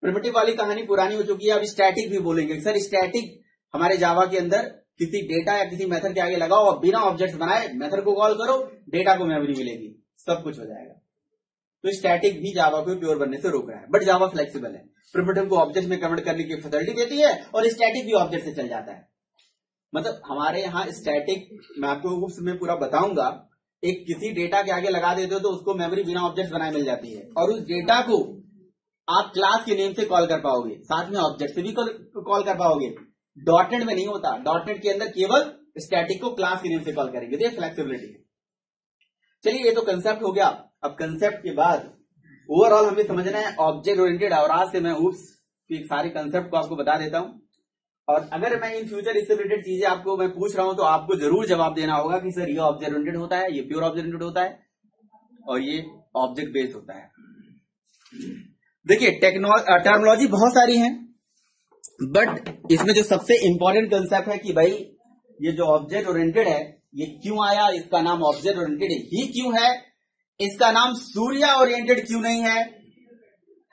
प्रिमिटिव वाली कहानी पुरानी हो चुकी है। अब स्टैटिक भी बोलेंगे सर स्टैटिक हमारे जावा के अंदर किसी डेटा या किसी मेथड के आगे लगाओ और बिना ऑब्जेक्ट बनाए मेथड को कॉल करो, डेटा को मेमोरी मिलेगी, सब कुछ हो जाएगा। तो स्टैटिक भी जावा को प्योर बनने से रोक रहा है, बट जावा फ्लेक्सिबल है, प्रिमिटिव को ऑब्जेक्ट में कन्वर्ट करने की फैसिलिटी देती है और स्टैटिक भी ऑब्जेक्ट से चल जाता है। मतलब हमारे यहाँ स्टैटिक, मैं आपको ओप्स में पूरा बताऊंगा, एक किसी डेटा के आगे लगा देते हो तो उसको मेमोरी बिना ऑब्जेक्ट बनाए मिल जाती है और उस डेटा को आप क्लास के नेम से कॉल कर पाओगे, साथ में ऑब्जेक्ट से भी कॉल कर पाओगे। डॉटनेट में नहीं होता, डॉटनेट के अंदर केवल स्टैटिक को क्लास के नेम से कॉल करेंगे। ये फ्लेक्सिबिलिटी है। चलिए ये तो कंसेप्ट हो गया। अब कंसेप्ट के बाद ओवरऑल हमें समझना है ऑब्जेक्ट ओरिएंटेड, और आज से मैं ओप्स के सारे कंसेप्ट को आपको बता देता हूँ। और अगर मैं इन फ्यूचर इससे रिलेटेड चीजें आपको मैं पूछ रहा हूँ तो आपको जरूर जवाब देना होगा कि सर ये ऑब्जेक्ट ओरिएंटेड होता है, ये प्योर ऑब्जेक्ट ओरिएंटेड होता है और ये ऑब्जेक्ट बेस्ड होता है। देखिए टेक्नोलॉजी टर्मोलॉजी बहुत सारी है, बट इसमें जो सबसे इंपॉर्टेंट कंसेप्ट है कि भाई ये जो ऑब्जेक्ट ओरिएंटेड है ये क्यों आया, इसका नाम ऑब्जेक्ट ओरिएंटेड ही क्यों है, इसका नाम सूर्या ओरिएंटेड क्यों नहीं है,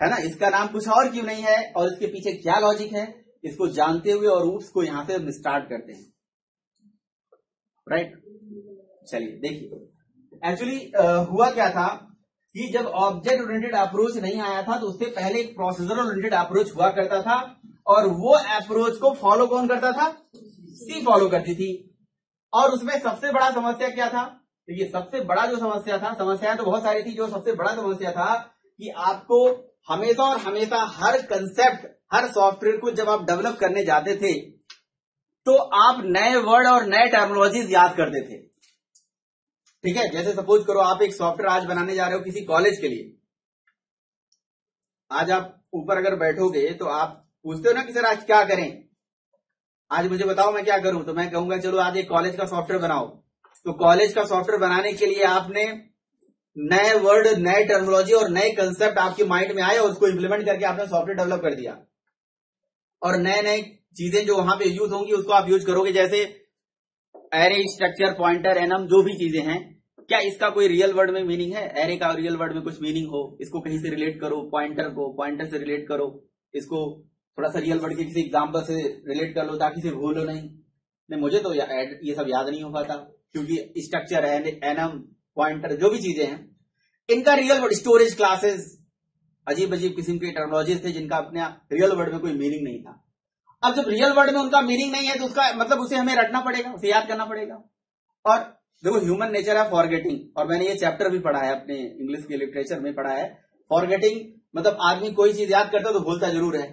है ना, इसका नाम कुछ और क्यों नहीं है और इसके पीछे क्या लॉजिक है, इसको जानते हुए और ओप्स को यहां से हम स्टार्ट करते हैं। राइट, चलिए देखिए एक्चुअली हुआ क्या था कि जब ऑब्जेक्ट ओरिएंटेड अप्रोच नहीं आया था तो उससे पहले एक प्रोसीजर ओरिएंटेड अप्रोच हुआ करता था और वो अप्रोच को फॉलो कौन करता था? सी फॉलो करती थी। और उसमें सबसे बड़ा समस्या क्या था? तो ये सबसे बड़ा जो समस्या था, समस्याएं तो बहुत सारी थी, जो सबसे बड़ा समस्या था कि आपको हमेशा और हमेशा हर कंसेप्ट, हर सॉफ्टवेयर को जब आप डेवलप करने जाते थे तो आप नए वर्ड और नए टर्मिनोलॉजीज याद करते थे। ठीक है, जैसे सपोज करो आप एक सॉफ्टवेयर आज बनाने जा रहे हो किसी कॉलेज के लिए। आज आप ऊपर अगर बैठोगे तो आप पूछते हो ना कि सर आज क्या करें, आज मुझे बताओ मैं क्या करूं, तो मैं कहूंगा चलो आज एक कॉलेज का सॉफ्टवेयर बनाओ। तो कॉलेज का सॉफ्टवेयर बनाने के लिए आपने नए वर्ड, नए टर्मिनोलॉजी और नए कंसेप्ट आपके माइंड में आए और उसको इम्प्लीमेंट करके आपने सॉफ्टवेयर डेवलप कर दिया, और नए नए चीजें जो वहां पे यूज होंगी उसको आप यूज करोगे, जैसे एरे, स्ट्रक्चर, पॉइंटर, एनम, जो भी चीजें हैं। क्या इसका कोई रियल वर्ड में मीनिंग है? एरे का रियल वर्ड में कुछ मीनिंग हो, इसको कहीं से रिलेट करो, पॉइंटर को पॉइंटर से रिलेट करो, इसको थोड़ा सा रियल वर्ड के किसी एग्जाम्पल से रिलेट कर लो ताकि इसे भूलो नहीं। नहीं, मुझे तो या, ये सब याद नहीं हो पाता, क्योंकि स्ट्रक्चर, एनम, पॉइंटर, जो भी चीजें हैं इनका रियल वर्ड, स्टोरेज, क्लासेस, अजीब अजीब किस्म के टर्मिनोलॉजीज थे जिनका अपने रियल वर्ड में कोई मीनिंग नहीं था। अब जब रियल वर्ड में उनका मीनिंग नहीं है तो उसका मतलब उसे हमें रटना पड़ेगा, उसे याद करना पड़ेगा। और देखो, ह्यूमन नेचर है फॉरगेटिंग, और मैंने ये चैप्टर भी पढ़ा है अपने इंग्लिश के लिटरेचर में पढ़ा है। फॉरगेटिंग मतलब आदमी कोई चीज याद करता है तो भूलता जरूर है।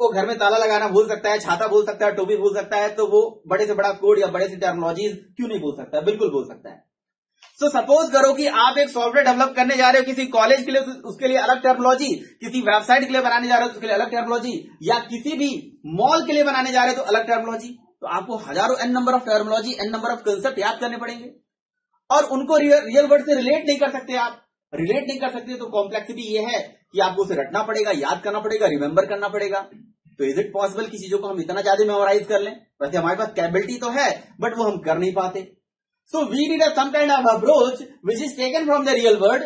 वो घर में ताला लगाना भूल सकता है, छाता भूल सकता है, टोपी भूल सकता है, तो वो बड़े से बड़ा कोड या बड़े से टर्मिनोलॉजीज क्यों नहीं भूल सकता? बिल्कुल भूल सकता है। सो so, सपोज करो कि आप एक सॉफ्टवेयर डेवलप करने जा रहे हो, किसी कॉलेज के लिए उसके लिए अलग टर्मिनोलॉजी, किसी वेबसाइट के लिए बनाने जा रहे हो उसके लिए अलग टर्मिनोलॉजी, या किसी भी मॉल के लिए बनाने जा रहे हो तो अलग टर्मिनोलॉजी। तो आपको हजारों N number of terminology, N number of concept याद करने पड़ेंगे, और उनको रियल वर्ड से रिलेट नहीं कर सकते। आप रिलेट नहीं कर सकते तो कॉम्प्लेक्सिटी ये है कि आपको उसे रटना पड़ेगा, याद करना पड़ेगा, रिमेंबर करना पड़ेगा। तो इज इट पॉसिबल कि चीजों को हम इतना ज्यादा मेमोराइज कर लें? वैसे हमारे पास कैपेबिलिटी तो है, बट वो हम कर नहीं पाते। So we need a some kind of approach which is taken from the real world,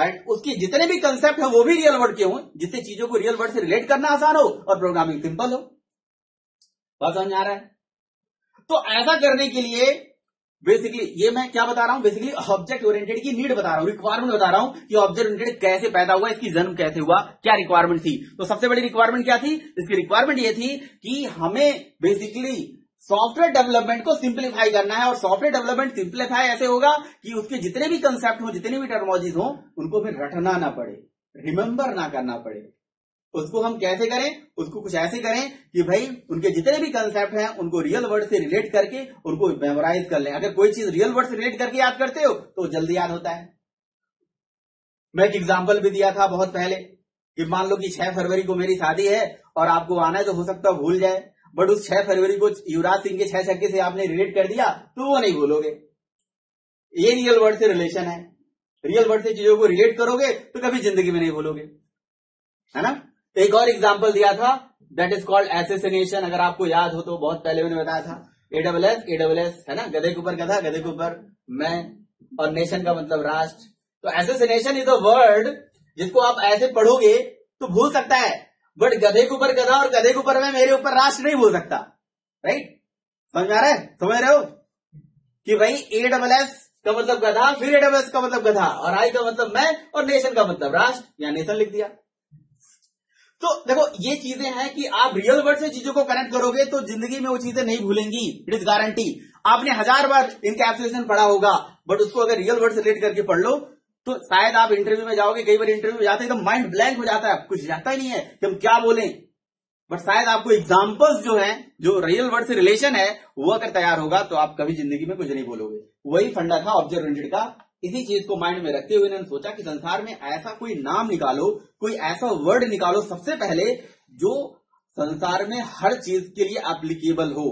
and उसके जितने भी कंसेप्ट है वो भी रियल वर्ड के हों, जिससे चीजों को रियल वर्ड से रिलेट करना आसान हो और प्रोग्रामिंग सिंपल हो। बात समझ आ रहा है? तो ऐसा करने के लिए बेसिकली ये मैं क्या बता रहा हूं, बेसिकली ऑब्जेक्ट ओरिएंटेड की नीड बता रहा हूं, रिक्वायरमेंट बता रहा हूं कि ऑब्जेक्ट ओरिएंटेड कैसे पैदा हुआ, इसकी जन्म कैसे हुआ, क्या रिक्वायरमेंट थी। तो सबसे बड़ी रिक्वायरमेंट क्या थी? इसकी रिक्वायरमेंट ये थी कि हमें बेसिकली सॉफ्टवेयर डेवलपमेंट को सिंप्लीफाई करना है, और सॉफ्टवेयर डेवलपमेंट सिंप्लीफाई ऐसे होगा कि उसके जितने भी कंसेप्ट हो, जितने भी टर्मोलॉजीज हो, उनको फिर रटना ना पड़े, रिमेंबर ना करना पड़े। उसको हम कैसे करें? उसको कुछ ऐसे करें कि भाई उनके जितने भी कंसेप्ट हैं उनको रियल वर्ड से रिलेट करके उनको मेमोराइज कर लें। अगर कोई चीज रियल वर्ड से रिलेट करके याद करते हो तो जल्दी याद होता है। मैं एक एग्जाम्पल भी दिया था बहुत पहले कि मान लो कि छह फरवरी को मेरी शादी है और आपको आना है, तो हो सकता है भूल जाए, बट उस छह फरवरी को युवराज सिंह के छह छक्के से आपने रिलेट कर दिया तो वो नहीं भूलोगे। ये रियल वर्ड से रिलेशन है। रियल वर्ड से चीजों को रिलेट करोगे तो कभी जिंदगी में नहीं भूलोगे, है ना। एक और एग्जांपल दिया था, दैट इज कॉल्ड एसेसिनेशन, अगर आपको याद हो तो। बहुत पहले मैंने बताया था एडब्ल्यूएस, एडब्ल्यूएस है ना, गधे के ऊपर गधा, गधे के ऊपर मैं, और नेशन का मतलब राष्ट्र। तो एसेसिनेशन इज अ वर्ड जिसको आप ऐसे पढ़ोगे तो भूल सकता है, बट गधे के ऊपर गधा और गधे के ऊपर मैं, मेरे ऊपर राष्ट्र नहीं बोल सकता। राइट, समझ आ रहा है? समझ रहे हो कि भाई ए डबल एस का मतलब गधा, फिर ए डबल एस का मतलब गधा, और आई का मतलब मैं, और नेशन का मतलब राष्ट्र, या नेशन लिख दिया। तो देखो, ये चीजें हैं कि आप रियल वर्ड से चीजों को कनेक्ट करोगे तो जिंदगी में वो चीजें नहीं भूलेंगी, इट इज गारंटी। आपने हजार बार इनकैप्सुलेशन पढ़ा होगा, बट उसको अगर रियल वर्ड से रिलेट करके पढ़ लो तो शायद आप इंटरव्यू में जाओगे। कई बार इंटरव्यू में जाते हैं तो माइंड ब्लैंक हो जाता है, कुछ जाता ही नहीं है कि हम क्या बोलें, बट शायद आपको एग्जांपल्स जो हैं, जो रियल वर्ड से रिलेशन है, वो अगर तैयार होगा तो आप कभी जिंदगी में कुछ नहीं बोलोगे। वही फंडा था ऑब्जेक्ट ओरिएंटेड का। इसी चीज को माइंड में रखते हुए इन्होंने सोचा कि संसार में ऐसा कोई नाम निकालो, कोई ऐसा वर्ड निकालो सबसे पहले जो संसार में हर चीज के लिए एप्लीकेबल हो।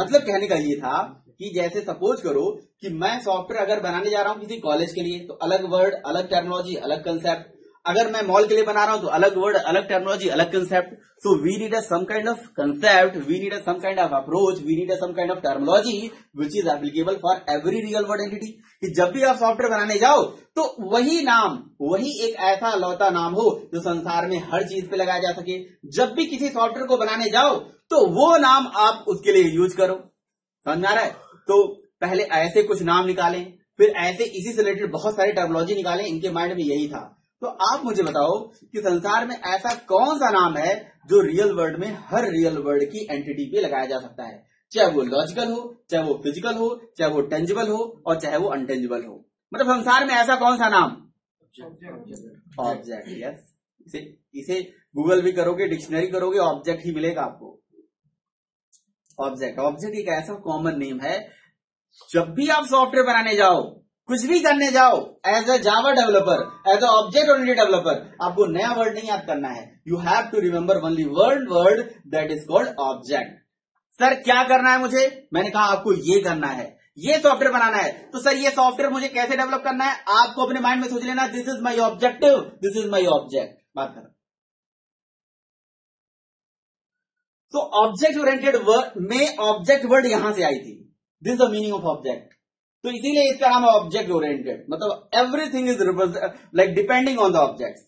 मतलब कहने का ये था कि जैसे सपोज करो कि मैं सॉफ्टवेयर अगर बनाने जा रहा हूं किसी कॉलेज के लिए तो अलग वर्ड, अलग टर्मिनोलॉजी, अलग कंसेप्ट। अगर मैं मॉल के लिए बना रहा हूं तो अलग वर्ड, अलग टर्मिनोलॉजी, अलग concept. So we need a some kind of concept, we need a some kind of approach, we need a some kind of terminology which is applicable for every real word entity. कि जब भी आप software बनाने जाओ तो वही नाम, वही एक ऐसा लौता नाम हो जो संसार में हर चीज पे लगाया जा सके। जब भी किसी सॉफ्टवेयर को बनाने जाओ तो वो नाम आप उसके लिए यूज करो। समझ आ रहा है? तो पहले ऐसे कुछ नाम निकालें, फिर ऐसे इसी से रिलेटेड बहुत सारी टर्मिनोलॉजी निकालें। इनके माइंड में यही था। तो आप मुझे बताओ कि संसार में ऐसा कौन सा नाम है जो रियल वर्ड में हर रियल वर्ड की एंटिटी पे लगाया जा सकता है, चाहे वो लॉजिकल हो, चाहे वो फिजिकल हो, चाहे वो टेंजिबल हो, और चाहे वो अनटेंजिबल हो। मतलब संसार में ऐसा कौन सा नाम? ऑब्जेक्ट। यस, इसे इसे गूगल भी करोगे, डिक्शनरी करोगे, ऑब्जेक्ट ही मिलेगा आपको। ऑब्जेक्ट ऑब्जेक्ट एक ऐसा कॉमन नेम है, जब भी आप सॉफ्टवेयर बनाने जाओ, कुछ भी करने जाओ, as a Java developer, as a object oriented developer, आपको नया वर्ड नहीं याद करना है। You have to remember only word word that is called object. Sir क्या करना है मुझे? मैंने कहा आपको ये करना है, ये सॉफ्टवेयर बनाना है। तो सर ये सॉफ्टवेयर मुझे कैसे डेवलप करना है, आपको अपने माइंड में सोच लेना, this is my objective, this is my object. बात कर रहा हूं तो ऑब्जेक्ट ओरिएंटेड वर्ड में ऑब्जेक्ट वर्ड यहां से आई थी, this is the meaning of object, तो इसीलिए इसका नाम ऑब्जेक्ट ओरिएंटेड, मतलब everything is like depending on the object.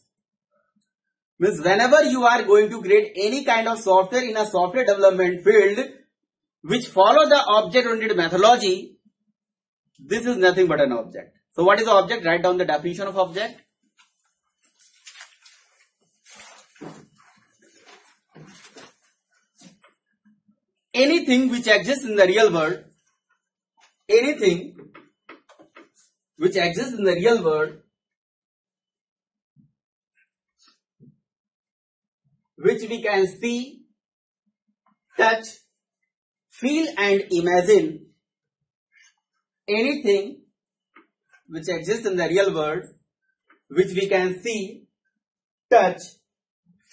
Means whenever you are going to create any kind of software in a software development field which follow the object oriented methodology, this is nothing but an object. So what is the object? Write down the definition of object. Anything which exists in the real world, anything which exists in the real world, which we can see, touch, feel and imagine, anything which exists in the real world, which we can see, touch,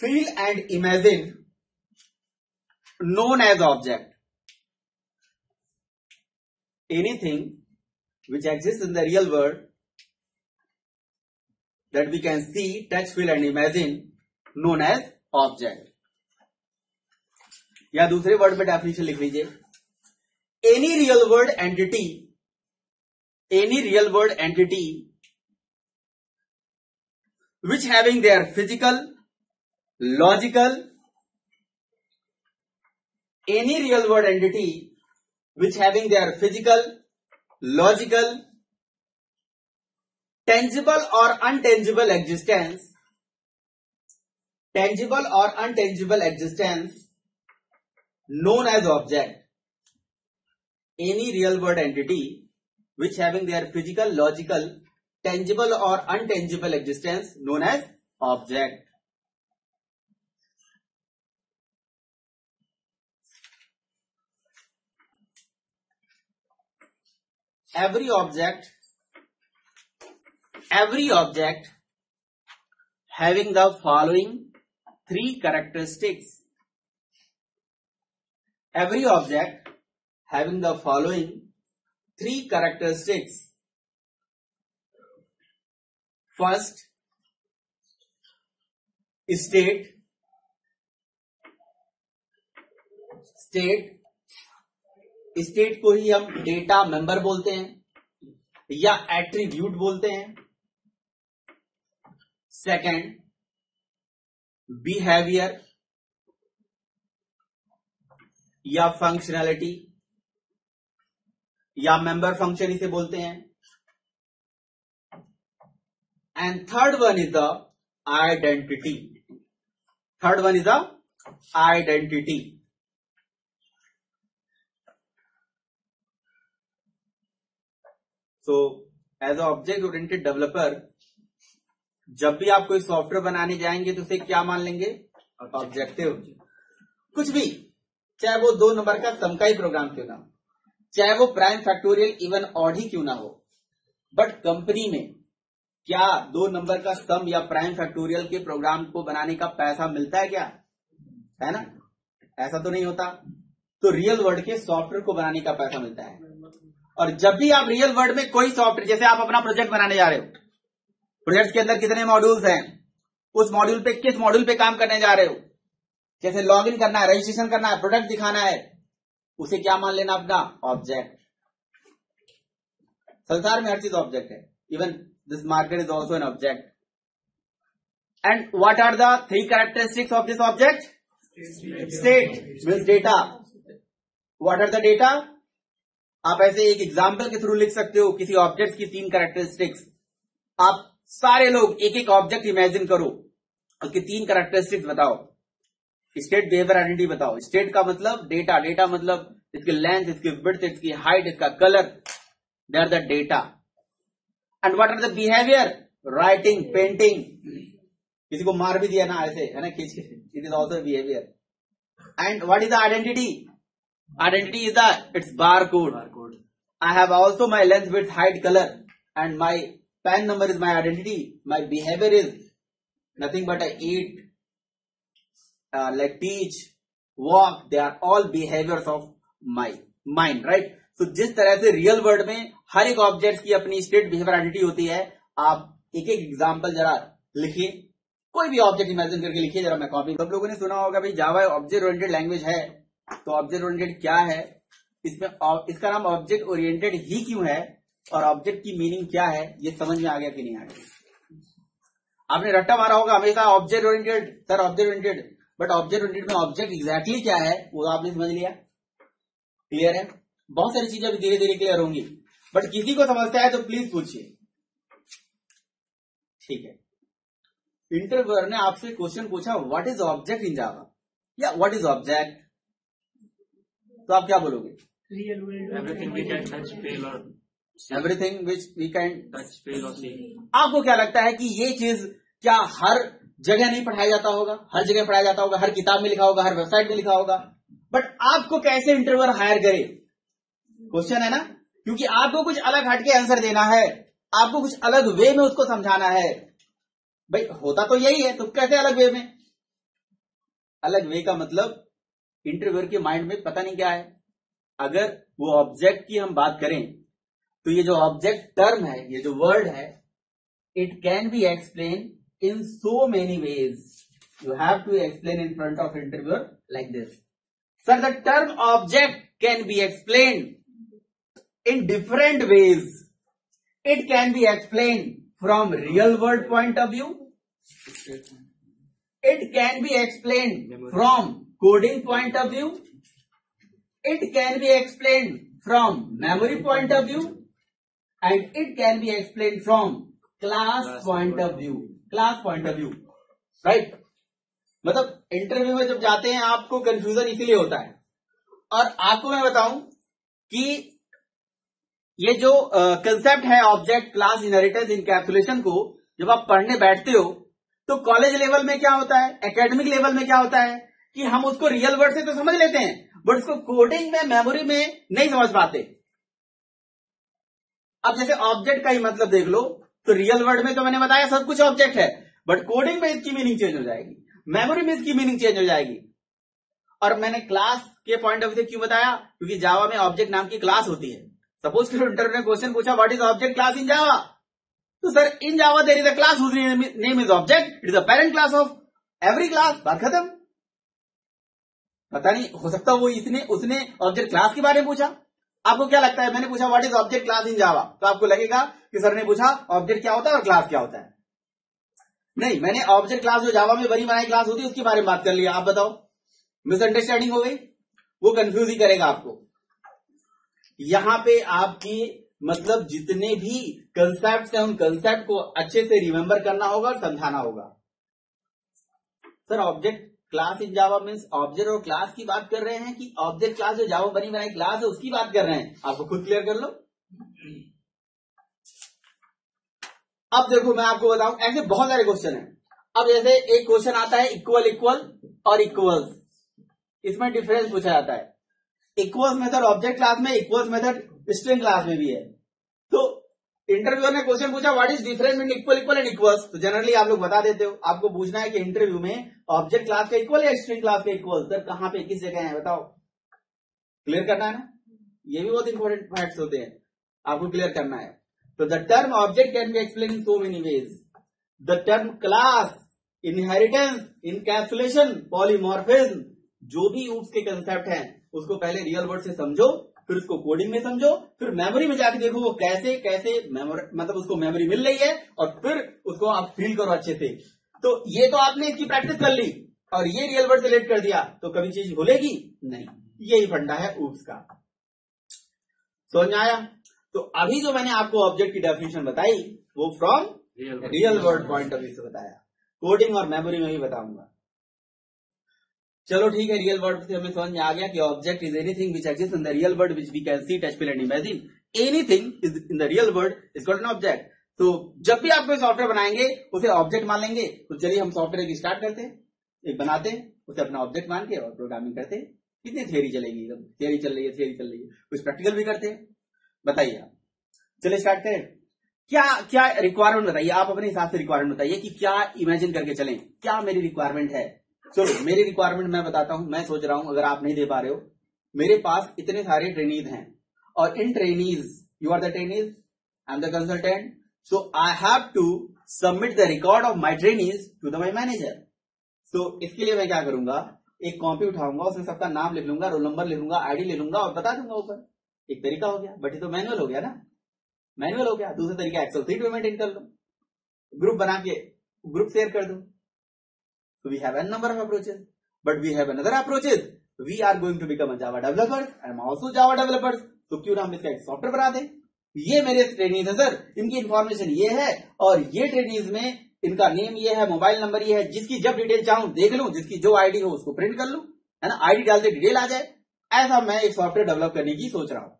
feel and imagine, known as object. Anything which exists in the real world that we can see, touch, feel and imagine, known as object. या दूसरे word में definition लिख लीजिए, any real world entity, any real world entity which having their physical, logical, any real world entity which having their physical, logical, tangible or untangible existence known as object. Any real world entity which having their physical, logical, tangible or untangible existence known as object. Every object, every object having the following three characteristics. Every object having the following three characteristics. First, state, state, state को ही हम data member बोलते हैं या attribute बोलते हैं। Second, behavior या functionality या member function इसे बोलते हैं। And third one is the identity, third one is the identity. So as a object oriented developer जब भी आप कोई सॉफ्टवेयर बनाने जाएंगे तो उसे क्या मान लेंगे, ऑब्जेक्टिव। कुछ भी, चाहे वो दो नंबर का समकाई प्रोग्राम क्यों ना हो, चाहे वो प्राइम फैक्टोरियल इवन ऑड ही क्यों ना हो, बट कंपनी में क्या दो नंबर का सम या प्राइम फैक्टोरियल के प्रोग्राम को बनाने का पैसा मिलता है क्या? है ना, ऐसा तो नहीं होता। तो रियल वर्ल्ड के सॉफ्टवेयर को बनाने का पैसा मिलता है। और जब भी आप रियल वर्ल्ड में कोई सॉफ्टवेयर, जैसे आप अपना प्रोजेक्ट बनाने जा रहे हो, प्रोजेक्ट के अंदर कितने मॉड्यूल्स हैं, उस मॉड्यूल पे किस मॉड्यूल पे काम करने जा रहे हो, जैसे लॉग इन करना है, रजिस्ट्रेशन करना है, प्रोडक्ट दिखाना है, उसे क्या मान लेना अपना, ऑब्जेक्ट। संसार में हर चीज ऑब्जेक्ट है, even this market is also an object. And what are the three characteristics of this object? State means data. What are the data? आप ऐसे एक एग्जाम्पल के थ्रू लिख सकते हो किसी ऑब्जेक्ट की तीन कैरेक्टरिस्टिक्स। आप सारे लोग एक एक ऑब्जेक्ट इमेजिन करो, उसकी तीन कैरेक्टरिस्टिक्स बताओ। स्टेट, बिहेवियर, आइडेंटिटी बताओ। स्टेट का मतलब डेटा, डेटा मतलब इसकी लेंथ, इसकी विड्थ, इसकी हाइट, इसका colour, they are the data. And what are the behaviour? Writing, painting, किसी को मार भी दिया ना ऐसे, है ना, खींच के, it is also behaviour. And what is the identity? Identity is the its bar code. I have also my length, width, height, colour and my PAN number is my identity. My behaviour is nothing but I eat, Uh, like teach, walk, they are all behaviors of my mind, right? तो जिस तरह से real world में हर एक object की अपनी state behaviour identity होती है, आप एक एक एग्जाम्पल जरा लिखिए, कोई भी ऑब्जेक्ट इमेजिन करके लिखिए जरा, मैं कॉपी। सब लोगों ने सुना होगा भाई जावा ऑब्जेक्ट ओरिएंटेड लैंग्वेज है, तो ऑब्जेक्ट ओरिएंटेड क्या है, इसमें इसका नाम ऑब्जेक्ट ओरिएंटेड ही क्यों है और ऑब्जेक्ट की मीनिंग क्या है, ये समझ में आ गया कि नहीं आ गया? आपने रट्टा मारा होगा हमेशा object oriented sir object oriented, but object oriented में ऑब्जेक्ट एग्जैक्टली क्या है वो आपने समझ लिया? क्लियर है? बहुत सारी चीजें अभी धीरे धीरे क्लियर होंगी, बट किसी को समझता है तो प्लीज पूछिए, ठीक है? इंटरव्यूअर ने आपसे क्वेश्चन पूछा what is object in Java या व्हाट इज ऑब्जेक्ट, तो आप क्या बोलोगे? Real world everything which we can touch feel और सी। आपको क्या लगता है कि ये चीज क्या हर जगह नहीं पढ़ाया जाता होगा? हर जगह पढ़ाया जाता होगा, हर किताब में लिखा होगा, हर वेबसाइट में लिखा होगा, बट आपको कैसे इंटरव्यूअर हायर करे? क्वेश्चन है ना, क्योंकि आपको कुछ अलग हटके आंसर देना है, आपको कुछ अलग वे में उसको समझाना है। भाई होता तो यही है, तो कैसे अलग वे में? अलग वे का मतलब इंटरव्यूअर के माइंड में पता नहीं क्या है। अगर वो ऑब्जेक्ट की हम बात करें तो ये जो ऑब्जेक्ट टर्म है, ये जो वर्ड है, it can be explain in so many ways, you have to explain in front of interviewer like this, sir the term object can be explain in different ways, it can be explained from real world point of view, it can be explained from coding point of view, it can be explained from memory point of view, and it can be explained from class point of view, class point of view, right? मतलब interview में जब जाते हैं आपको confusion इसीलिए होता है। और आपको मैं बताऊं कि ये जो कंसेप्ट है ऑब्जेक्ट, क्लास, इनहेरिटेंस, इनकैप्सुलेशन को जब आप पढ़ने बैठते हो तो कॉलेज लेवल में क्या होता है, एकेडमिक लेवल में क्या होता है कि हम उसको रियल वर्ड से तो समझ लेते हैं, बट उसको कोडिंग में, मेमोरी में नहीं समझ पाते। अब जैसे ऑब्जेक्ट का ही मतलब देख लो तो रियल वर्ड में तो मैंने बताया सब कुछ ऑब्जेक्ट है, बट कोडिंग में इसकी मीनिंग चेंज हो जाएगी, मेमोरी में इसकी मीनिंग चेंज हो जाएगी। और मैंने क्लास के पॉइंट ऑफ व्यू से क्यों बताया, क्योंकि जावा में ऑब्जेक्ट नाम की क्लास होती है। सपोज करो इंटरव्यू ने क्वेश्चन पूछा what is object class in Java, तो sir in Java there is a class whose name is object, it is a parent class of every class, बात खत्म। पता नहीं, हो सकता वो इसने उसने ऑब्जेक्ट क्लास के बारे में पूछा। आपको क्या लगता है, मैंने पूछा what is object class in Java, तो आपको लगेगा कि सर ने पूछा ऑब्जेक्ट क्या होता है और क्लास क्या होता है। नहीं, मैंने ऑब्जेक्ट क्लास जो जावा में बनी बनाई क्लास होती है उसके बारे में बात कर लिया। आप बताओ, मिसअंडरस्टैंडिंग हो गई, वो कंफ्यूज ही करेगा आपको। यहाँ पे आपकी मतलब जितने भी कंसेप्ट है उन कंसेप्ट को अच्छे से रिमेम्बर करना होगा और समझाना होगा। Sir object class in Java means object और क्लास की बात कर रहे हैं कि ऑब्जेक्ट क्लास जो जावा बनी बनाई क्लास है उसकी बात कर रहे हैं? आपको खुद क्लियर कर लो। अब देखो मैं आपको बताऊं, ऐसे बहुत सारे क्वेश्चन है। अब जैसे एक क्वेश्चन आता है इक्वल इक्वल और इक्वल्स, इसमें डिफरेंस पूछा जाता है। इक्वल्स मेथड ऑब्जेक्ट क्लास में, इक्वल्स मेथड स्ट्रिंग क्लास में भी है। तो इंटरव्यूअर ने क्वेश्चन पूछा what is difference between equal equal and equals, तो जनरली आप लोग बता देते हो। आपको पूछना है कि इंटरव्यू में ऑब्जेक्ट क्लास का इक्वल या स्ट्रिंग क्लास का इक्वल, सर कहां पे किस जगह है बताओ, क्लियर करना है ना। ये भी बहुत इंपॉर्टेंट फैक्ट्स होते हैं, आपको क्लियर करना है। तो the term object can be explain in so many ways, the term class, inheritance, encapsulation, polymorphism, जो भी ओप्स के कंसेप्ट हैं उसको पहले रियल वर्ड से समझो, फिर उसको कोडिंग में समझो, फिर मेमोरी में जाके देखो वो कैसे कैसे मेमोरी मतलब उसको मेमोरी मिल रही है, और फिर उसको आप फील करो अच्छे से। तो ये तो आपने इसकी प्रैक्टिस कर ली और ये रियल वर्ड से रिलेट कर दिया, तो कभी चीज भूलेगी नहीं। यही फंडा है ओप्स का, समझ में आया? तो अभी जो मैंने आपको ऑब्जेक्ट की डेफिनेशन बताई वो from real word point of view से बताया, कोडिंग और मेमोरी में भी बताऊंगा। चलो ठीक है, रियल वर्ड से हमें समझ में आ गया कि object is anything which exist in the real world which we can see, touch, feel and imagine. Anything is in the real world is called an object. तो जब भी आप कोई सॉफ्टवेयर बनाएंगे उसे ऑब्जेक्ट मान लेंगे। तो चलिए हम सॉफ्टवेयर की स्टार्ट करते हैं, एक बनाते हैं, उसे अपना ऑब्जेक्ट मान के और प्रोग्रामिंग करते हैं। कितनी थियरी चलेगी, एकदम थियरी चल रही है, थियरी चल रही है, कुछ प्रैक्टिकल भी करते हैं। बताइए आप, चलिए स्टार्ट करें। क्या क्या रिक्वायरमेंट बताइए, आप अपने हिसाब से रिक्वायरमेंट बताइए कि क्या इमेजिन करके चलें, क्या मेरी रिक्वायरमेंट है। चलो मेरी रिक्वायरमेंट मैं बताता हूं, मैं सोच रहा हूं, अगर आप नहीं दे पा रहे हो। मेरे पास इतने सारे ट्रेनीज हैं or in trainees, you are the trainees, I am the consultant. So I have to submit the record of my trainees to the my manager. So इसके लिए मैं क्या करूंगा, एक कॉपी उठाऊंगा, उसमें सबका नाम लिख लूंगा, रोल नंबर लिख लूंगा, आईडी ले लूंगा और बता दूंगा ऊपर। एक तरीका हो गया, बट ये तो मैनुअल हो गया ना, मैनुअल हो गया। दूसरा तरीका एक्सेल शीट में मेंटेन कर लो, ग्रुप बना के ग्रुप शेयर कर दो। So we have a number of approaches, but we have another approaches. We are going to become a Java developers and also Java developers. तो क्यों ना हम इसका एक सॉफ्टवेयर बना दें। ये मेरे ट्रेनीज है सर, इनकी इन्फॉर्मेशन ये है और ये ट्रेनीज में इनका नेम ये है, मोबाइल नंबर ये है, जिसकी जब डिटेल चाहूं देख लूं, जिसकी जो आईडी हो उसको प्रिंट कर लूं, है ना, आईडी डालते डिटेल आ जाए। ऐसा मैं एक सॉफ्टवेयर डेवलप करने की सोच रहा हूं।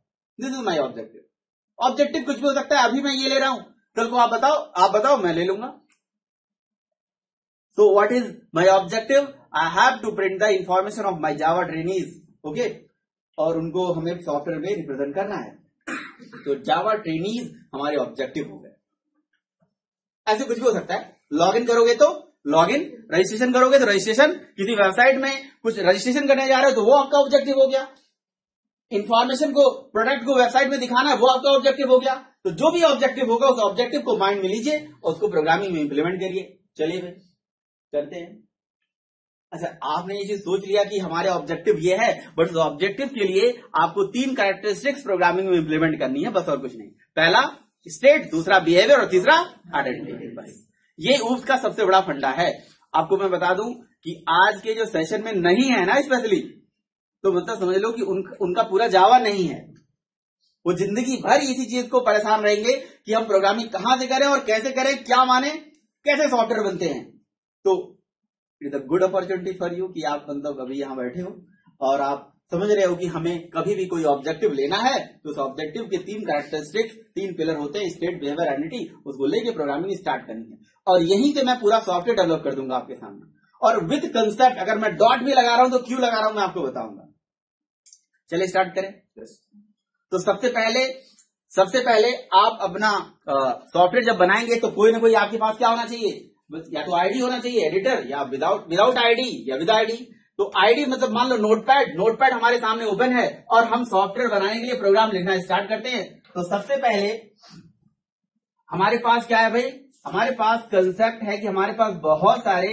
This is my objective. Objective कुछ भी हो सकता है, अभी मैं ये ले रहा हूं, कल को आप बताओ, आप बताओ मैं ले लूंगा। So what is my objective? I have to print the information of my Java trainees, okay? और उनको हमें सॉफ्टवेयर में रिप्रेजेंट करना है। तो Java trainees हमारे ऑब्जेक्टिव हो गए। ऐसे कुछ भी हो सकता है, लॉग इन करोगे तो लॉग इन, रजिस्ट्रेशन करोगे तो रजिस्ट्रेशन, किसी वेबसाइट में कुछ रजिस्ट्रेशन करने जा रहे हो तो वो आपका ऑब्जेक्टिव हो गया, इन्फॉर्मेशन को, प्रोडक्ट को वेबसाइट में दिखाना है, वो आपका ऑब्जेक्टिव हो गया। तो जो भी ऑब्जेक्टिव होगा उस ऑब्जेक्टिव को माइंड में लीजिए और उसको प्रोग्रामिंग में इंप्लीमेंट करिए। चलिए भाई करते हैं। अच्छा, आपने ये चीज सोच लिया कि हमारे ऑब्जेक्टिव ये है, बट उस ऑब्जेक्टिव के लिए आपको तीन कैरेक्टरिस्टिक्स प्रोग्रामिंग में इंप्लीमेंट करनी है, बस और कुछ नहीं। पहला स्टेट, दूसरा बिहेवियर और तीसरा आइडेंटिटी। ये ओप्स का सबसे बड़ा फंडा है। आपको मैं बता दूं कि आज के जो सेशन में नहीं है ना स्पेशली, तो मतलब समझ लो कि उन, उनका पूरा जावा नहीं है। वो जिंदगी भर इसी चीज को परेशान रहेंगे कि हम प्रोग्रामिंग कहां से करें और कैसे करें, क्या माने, कैसे सॉफ्टवेयर बनते हैं। तो it is a good opportunity for you कि आप मतलब अभी यहां बैठे हो और आप समझ रहे हो कि हमें कभी भी कोई ऑब्जेक्टिव लेना है तो उस ऑब्जेक्टिव के तीन कैरेक्टरिस्टिक्स, तीन पिलर होते हैं, स्टेट, बिहेवियर, आइडेंटिटी, उसको लेके प्रोग्रामिंग स्टार्ट करनी है। और यहीं से मैं पूरा सॉफ्टवेयर डेवलप कर दूंगा आपके सामने। और विद कंसेप्ट, अगर मैं डॉट भी लगा रहा हूं तो क्यों लगा रहा हूं मैं आपको बताऊंगा। चलिए स्टार्ट करें। तो सबसे पहले सबसे पहले आप अपना सॉफ्टवेयर जब बनाएंगे तो कोई ना कोई आपके पास क्या होना चाहिए, या तो आईडी होना चाहिए एडिटर, या विदाउट विदाउट आईडी या विद आईडी। तो आईडी मतलब मान लो नोटपैड, नोटपैड हमारे सामने ओपन है और हम सॉफ्टवेयर बनाने के लिए प्रोग्राम लिखना स्टार्ट करते हैं। तो सबसे पहले हमारे पास क्या है भाई, हमारे पास कंसेप्ट है कि हमारे पास बहुत सारे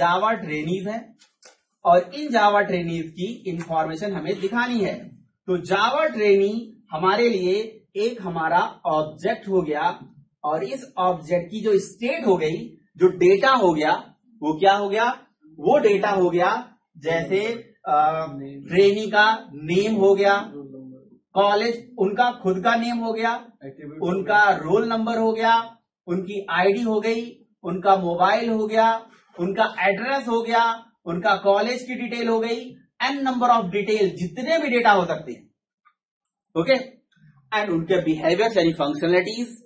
जावा ट्रेनीज हैं और इन जावा ट्रेनीज की इंफॉर्मेशन हमें दिखानी है। तो जावा ट्रेनी हमारे लिए एक हमारा ऑब्जेक्ट हो गया और इस ऑब्जेक्ट की जो स्टेट हो गई, जो डेटा हो गया, वो क्या हो गया, वो डेटा हो गया जैसे ट्रेनी का नेम हो गया, कॉलेज उनका खुद का नेम हो गया, उनका रोल नंबर हो गया, उनकी आईडी हो गई, उनका मोबाइल हो गया, उनका एड्रेस हो गया, उनका कॉलेज की डिटेल हो गई, एन नंबर ऑफ डिटेल, जितने भी डेटा हो सकते हैं, ओके। एंड उनके बिहेवियर यानी फंक्शनलिटीज,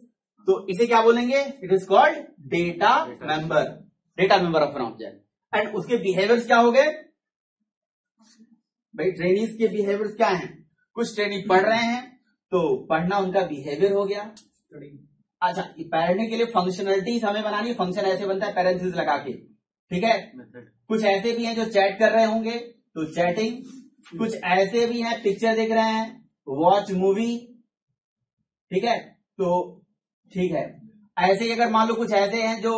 तो इसे क्या बोलेंगे, it is called data member, data member of an object. And उसके बिहेवियर्स क्या हो गए भाई, ट्रेनीज के बिहेवियर्स क्या हैं, कुछ ट्रेनी पढ़ रहे हैं तो पढ़ना उनका बिहेवियर हो गया। अच्छा, पढ़ने के लिए फंक्शनलिटीज हमें बनानी, फंक्शन ऐसे बनता है पैरेंथेसिस लगा के, ठीक है। कुछ ऐसे भी हैं जो चैट कर रहे होंगे तो चैटिंग, कुछ ऐसे भी हैं पिक्चर देख रहे हैं, वॉच मूवी, ठीक है। तो ठीक है, ऐसे ही अगर मान लो कुछ ऐसे हैं जो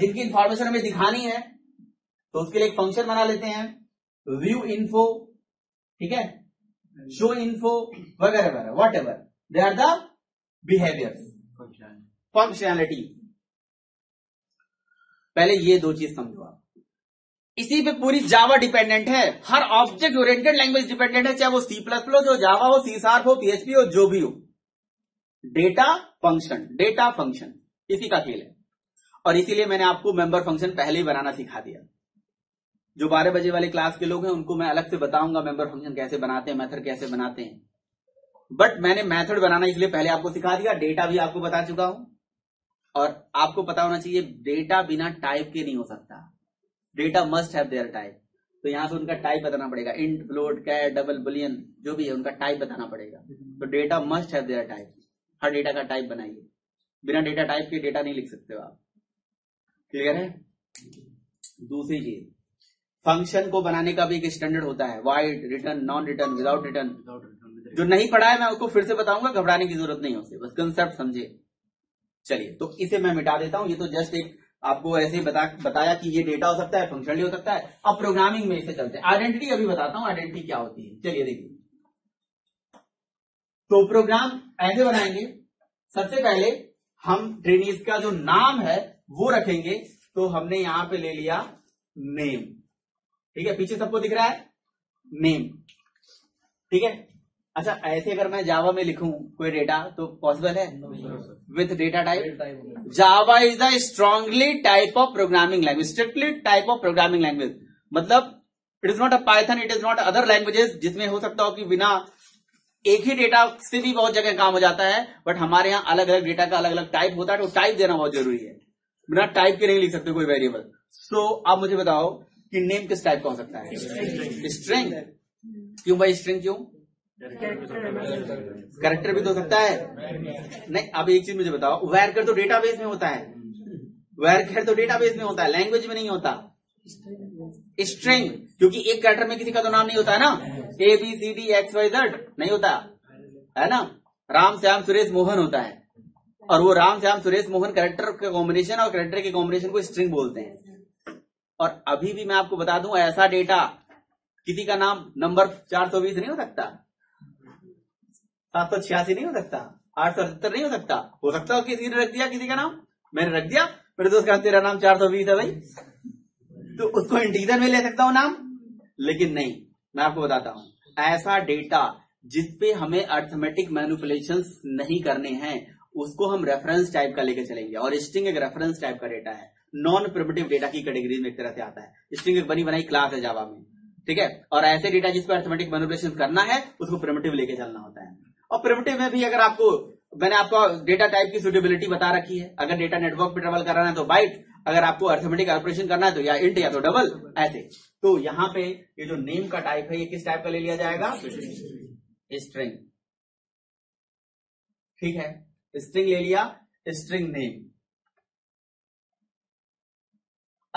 जिनकी इंफॉर्मेशन हमें दिखानी है तो उसके लिए एक फंक्शन बना लेते हैं, व्यू इन्फो, ठीक है, शो इन्फो वगैरह वगैरह, whatever they are the behaviours, functionality. पहले ये दो चीज समझो आप, इसी पे पूरी जावा डिपेंडेंट है, हर ऑब्जेक्ट ओरिएंटेड लैंग्वेज डिपेंडेंट है, चाहे वो सी प्लस प्लस हो, जावा हो, सी शार्प हो, पीएचपी हो, जो भी हो। डेटा फंक्शन, डेटा फंक्शन इसी का खेल है। और इसीलिए मैंने आपको मेंबर फंक्शन पहले ही बनाना सिखा दिया। जो बारह बजे वाले क्लास के लोग हैं उनको मैं अलग से बताऊंगा मेंबर फंक्शन कैसे बनाते हैं, मेथड कैसे बनाते हैं, बट मैंने मेथड बनाना इसलिए पहले आपको सिखा दिया, डेटा भी आपको बता चुका हूं। और आपको पता होना चाहिए डेटा बिना टाइप के नहीं हो सकता, data must have their type. तो यहां से उनका टाइप बताना पड़ेगा, int, float, char, double, boolean, जो भी है उनका टाइप बताना पड़ेगा। तो data must have their type, हर डेटा का टाइप बनाइए, बिना डेटा टाइप के डेटा नहीं लिख सकते हो आप, क्लियर है। दूसरी चीज, फंक्शन को बनाने का भी एक स्टैंडर्ड होता है, void, return, non return, without return, जो नहीं पढ़ा है मैं उसको फिर से बताऊंगा, घबराने की जरूरत नहीं है उससे, बस कंसेप्ट समझे। चलिए तो इसे मैं मिटा देता हूं, ये तो जस्ट एक आपको ऐसे बता, बताया कि ये डेटा हो सकता है, फंक्शनली हो सकता है। अब प्रोग्रामिंग में इसे चलते हैं। आइडेंटिटी अभी बताता हूं आइडेंटिटी क्या होती है। चलिए देखिए, तो प्रोग्राम ऐसे बनाएंगे। सबसे पहले हम ट्रेनीज का जो नाम है वो रखेंगे, तो हमने यहां पे ले लिया नेम, ठीक है, पीछे सबको दिख रहा है नेम, ठीक है। अच्छा, ऐसे अगर मैं जावा में लिखूं कोई डेटा तो पॉसिबल है? With data type Java is the strongly type of programming language, strictly type of programming language, मतलब it is not a Python, it is not other languages जिसमें हो सकता हो कि बिना एक ही डेटा से भी बहुत जगह काम हो जाता है, बट हमारे यहाँ अलग अलग डेटा का अलग अलग टाइप होता है, तो टाइप देना बहुत जरूरी है। बिना टाइप के नहीं लिख सकते कोई वेरिएबल। सो so, आप मुझे बताओ कि नेम किस टाइप का हो सकता है? स्ट्रिंग। क्यों भाई स्ट्रिंग क्यों? कैरेक्टर भी तो हो सकता है। नहीं, अब एक चीज मुझे बताओ, वैरकर तो डेटाबेस में होता है, वैरकर तो डेटाबेस में होता है, लैंग्वेज में नहीं होता। स्ट्रिंग, क्योंकि एक कैरेक्टर में किसी का तो नाम नहीं होता है ना, A B C D X Y Z नहीं होता है ना, राम श्याम सुरेश मोहन होता है, और वो राम श्याम सुरेश मोहन कैरेक्टर का कॉम्बिनेशन और कैरेक्टर के कॉम्बिनेशन को स्ट्रिंग बोलते हैं। और अभी भी मैं आपको बता दूं, ऐसा डेटा किसी का नाम नंबर चार सौ बीस नहीं हो सकता, सात सौ छियासी नहीं हो सकता, आठ सौ सत्तर नहीं हो सकता। हो सकता हो किसी ने रख दिया किसी का नाम, मैंने रख दिया मेरे दोस्त का तेरा नाम चार सौ बीस है भाई, तो उसको इंटीजर में ले सकता हूं नाम, लेकिन नहीं। मैं आपको बताता हूं, ऐसा डेटा जिसपे हमें अर्थमेटिक मैनिपुलेशंस नहीं करने हैं उसको हम रेफरेंस टाइप का लेकर चलेंगे, और स्ट्रिंग एक रेफरेंस टाइप का डेटा है, नॉन प्रिमिटिव डेटा की कैटेगरी में एक तरह से आता है। स्ट्रिंग एक बनी बनाई क्लास है जावा में, ठीक है, और ऐसे डेटा जिसपे अर्थमेटिक मैनिपुलेशन करना है उसको प्रिमिटिव लेके चलना होता है। और प्रिमिटिव में भी अगर आपको, मैंने आपको डेटा टाइप की सुटेबिलिटी बता रखी है, अगर डेटा नेटवर्क पे ट्रेवल कराना है तो बाइट, अगर आपको अर्थमेटिक ऑपरेशन करना है तो या इंट या तो डबल, ऐसे। तो यहाँ पे ये जो नेम का टाइप है ये किस टाइप का ले लिया जाएगा? स्ट्रिंग, ठीक है, स्ट्रिंग ले लिया, स्ट्रिंग नेम।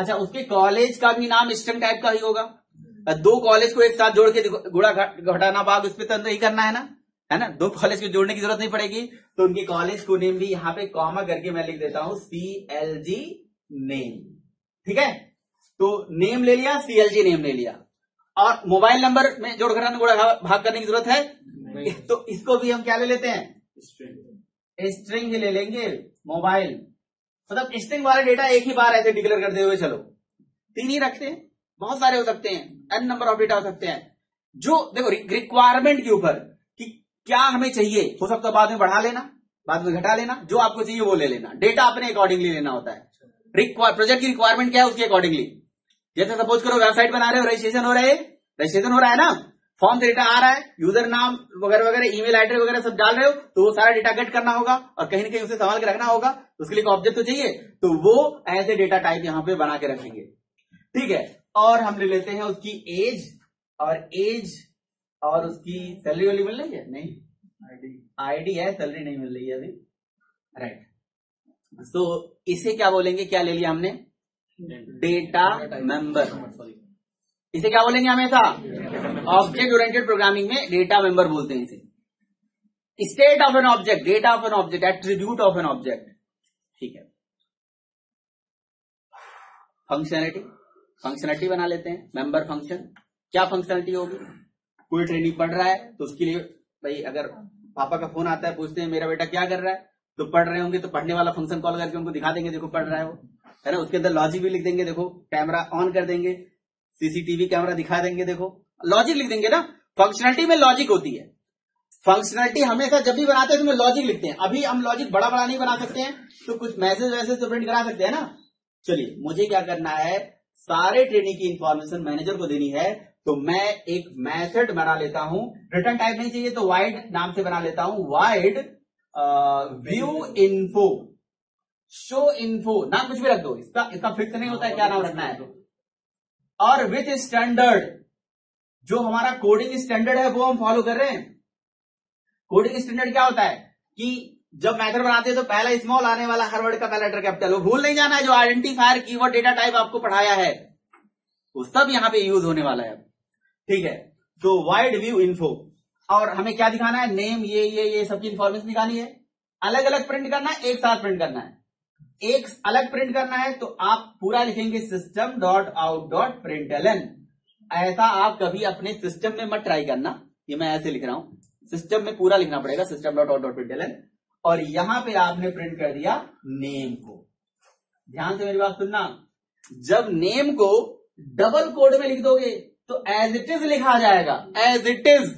अच्छा, उसके कॉलेज का भी नाम स्ट्रिंग टाइप का ही होगा। दो कॉलेज को एक साथ जोड़ के गुणा घटाना भाग उस पर तो नहीं करना है ना, है ना, दो कॉलेज को जोड़ने की जरूरत नहीं पड़ेगी, तो उनके कॉलेज को नेम भी यहाँ पे कॉमा करके मैं लिख देता हूं सी एल जी नेम, ठीक है। तो नेम ले लिया, सी एल जी नेम ले लिया, और मोबाइल नंबर में जोड़ घटाना गुणा भाग करने की जरूरत है, तो इसको भी हम क्या ले लेते हैं? स्ट्रिंग ले लेंगे। मोबाइल मतलब स्ट्रिंग वाला डेटा एक ही बार ऐसे डिक्लेयर करते हुए चलो, तीन ही रखते हैं, बहुत सारे हो सकते हैं, एन नंबर ऑफ डेटा हो सकते हैं, जो देखो रिक्वायरमेंट के ऊपर कि क्या हमें चाहिए, हो सकता है बाद में बढ़ा लेना, बाद में घटा लेना, जो आपको चाहिए वो ले लेना, डेटा अपने अकॉर्डिंगली लेना होता है। रिक्वायर प्रोजेक्ट की रिक्वायरमेंट क्या है उसके अकॉर्डिंगली, जैसे सपोज करो वेबसाइट बना रहे हो, रजिस्ट्रेशन हो रहा है, रजिस्ट्रेशन हो रहा है ना, फॉर्म से डेटा आ रहा है, यूजर नाम वगैरह वगैरह, ईमेल आईडी वगैरह सब डाल रहे हो, तो वो सारा डेटा कट करना होगा और कहीं ना कहीं उसे संभाल के रखना होगा, उसके लिए ऑब्जेक्ट तो चाहिए, तो वो ऐसे डेटा टाइप यहाँ पे बना के रखेंगे, ठीक है। और हम ले लेते हैं उसकी एज, और एज और उसकी सैलरी वाली मिल रही है, नहीं आईडी, आईडी है, सैलरी नहीं मिल रही है अभी, राइट। तो इसे क्या बोलेंगे, क्या ले लिया हमने? Data member. इसे क्या बोलेंगे हमेशा? ऑब्जेक्ट ओरिएंटेड प्रोग्रामिंग में डेटा मेंबर बोलते हैं इसे। State of an object, data of an object, attribute of an object, ठीक है। फंक्शनलिटी, फंक्शनलिटी बना लेते हैं, मेंबर फंक्शन। क्या फंक्शनलिटी होगी? कोई ट्रेनिंग पढ़ रहा है तो उसके लिए भाई अगर पापा का फोन आता है पूछते हैं मेरा बेटा क्या कर रहा है, तो पढ़ रहे होंगे तो पढ़ने वाला फंक्शन कॉल करके उनको दिखा देंगे देखो पढ़ रहा है वो, है ना। उसके अंदर लॉजिक भी लिख देंगे, देखो कैमरा ऑन कर देंगे, सीसीटीवी कैमरा दिखा देंगे, देखो लॉजिक लिख देंगे ना। फंक्शनलिटी में लॉजिक होती है, फंक्शनलिटी हमेशा जब भी बनाते हैं तो लॉजिक लिखते हैं। अभी हम लॉजिक बड़ा बड़ा नहीं बना सकते हैं, तो कुछ मैसेज वैसेज तो प्रिंट करा सकते हैं ना। चलिए, मुझे क्या करना है, सारे ट्रेनिंग की इंफॉर्मेशन मैनेजर को देनी है, तो मैं एक मैथड बना लेता हूं, रिटर्न टाइप नहीं चाहिए तो वाइड नाम से बना लेता हूं, void view info, show info, नाम कुछ भी रख दो, इसका इसका फिक्स नहीं होता है क्या नाम रखना है। और विथ स्टैंडर्ड, जो हमारा कोडिंग स्टैंडर्ड है वो हम फॉलो कर रहे हैं। कोडिंग स्टैंडर्ड क्या होता है कि जब मैथड बनाते हैं तो पहला स्मॉल आने वाला हर वर्ड का पहला लेटर कैपिटल, वो भूल नहीं जाना है, जो आइडेंटिफायर कीवर्ड डेटा टाइप आपको पढ़ाया है वो सब यहाँ पे यूज होने वाला है, ठीक है। तो वाइड व्यू इन्फो, और हमें क्या दिखाना है, नेम, ये ये ये सबकी इन्फॉर्मेशन दिखानी है। अलग अलग प्रिंट करना है, एक साथ प्रिंट करना है। एक अलग प्रिंट करना है तो आप पूरा लिखेंगे system dot out dot println. ऐसा आप कभी अपने सिस्टम में मत ट्राई करना, ये मैं ऐसे लिख रहा हूं, सिस्टम में पूरा लिखना पड़ेगा system dot out dot println. और यहां पे आपने प्रिंट कर दिया नेम को। ध्यान से मेरी बात सुनना, जब नेम को डबल कोड में लिख दोगे तो एज इट इज लिखा जाएगा, एज इट इज।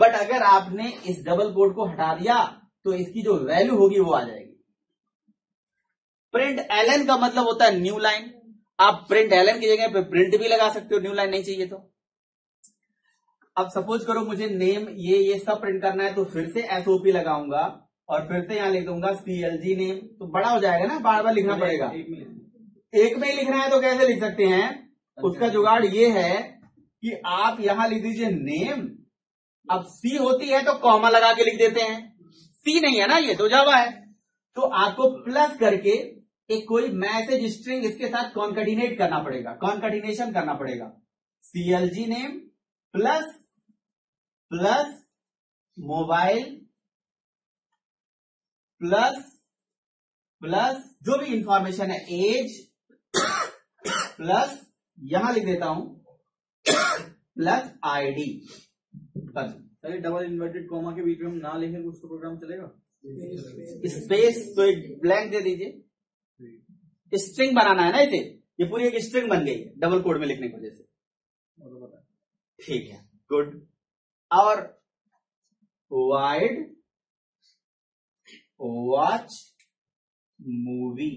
बट अगर आपने इस डबल कोड को हटा दिया तो इसकी जो वैल्यू होगी वो आ जाएगी। प्रिंट एलन का मतलब होता है न्यू लाइन। आप प्रिंट एलन की जगह पे प्रिंट भी लगा सकते हो, न्यू लाइन नहीं चाहिए तो। अब सपोज करो मुझे नेम ये ये सब प्रिंट करना है तो फिर से एसओपी लगाऊंगा और फिर से यहां लिख दूंगा सीएलजी नेम, तो बड़ा हो जाएगा ना, बार बार लिखना पड़ेगा। एक में ही लिखना है तो कैसे लिख सकते हैं, उसका जुगाड़ ये है कि आप यहां लिख दीजिए नेम। अब सी होती है तो कॉमा लगा के लिख देते हैं, सी नहीं है ना, ये तो जावा है। तो आपको प्लस करके एक कोई मैसेज स्ट्रिंग इसके साथ कॉन्कर्डिनेट करना पड़ेगा, कॉन्कर्डिनेशन करना पड़ेगा। CLG name plus plus mobile plus plus जो भी इंफॉर्मेशन है, एज प्लस यहां लिख देता हूं प्लस आईडी। बस सर, डबल इन्वर्टेड कॉमा के बीच में हम ना लिखेंगे उसको प्रोग्राम चलेगा? स्पेस तो एक ब्लैंक दे दीजिए, स्ट्रिंग बनाना है ना इसे, ये पूरी एक स्ट्रिंग बन गई डबल कोड में लिखने की वजह से। ठीक है, गुड। और void watch movie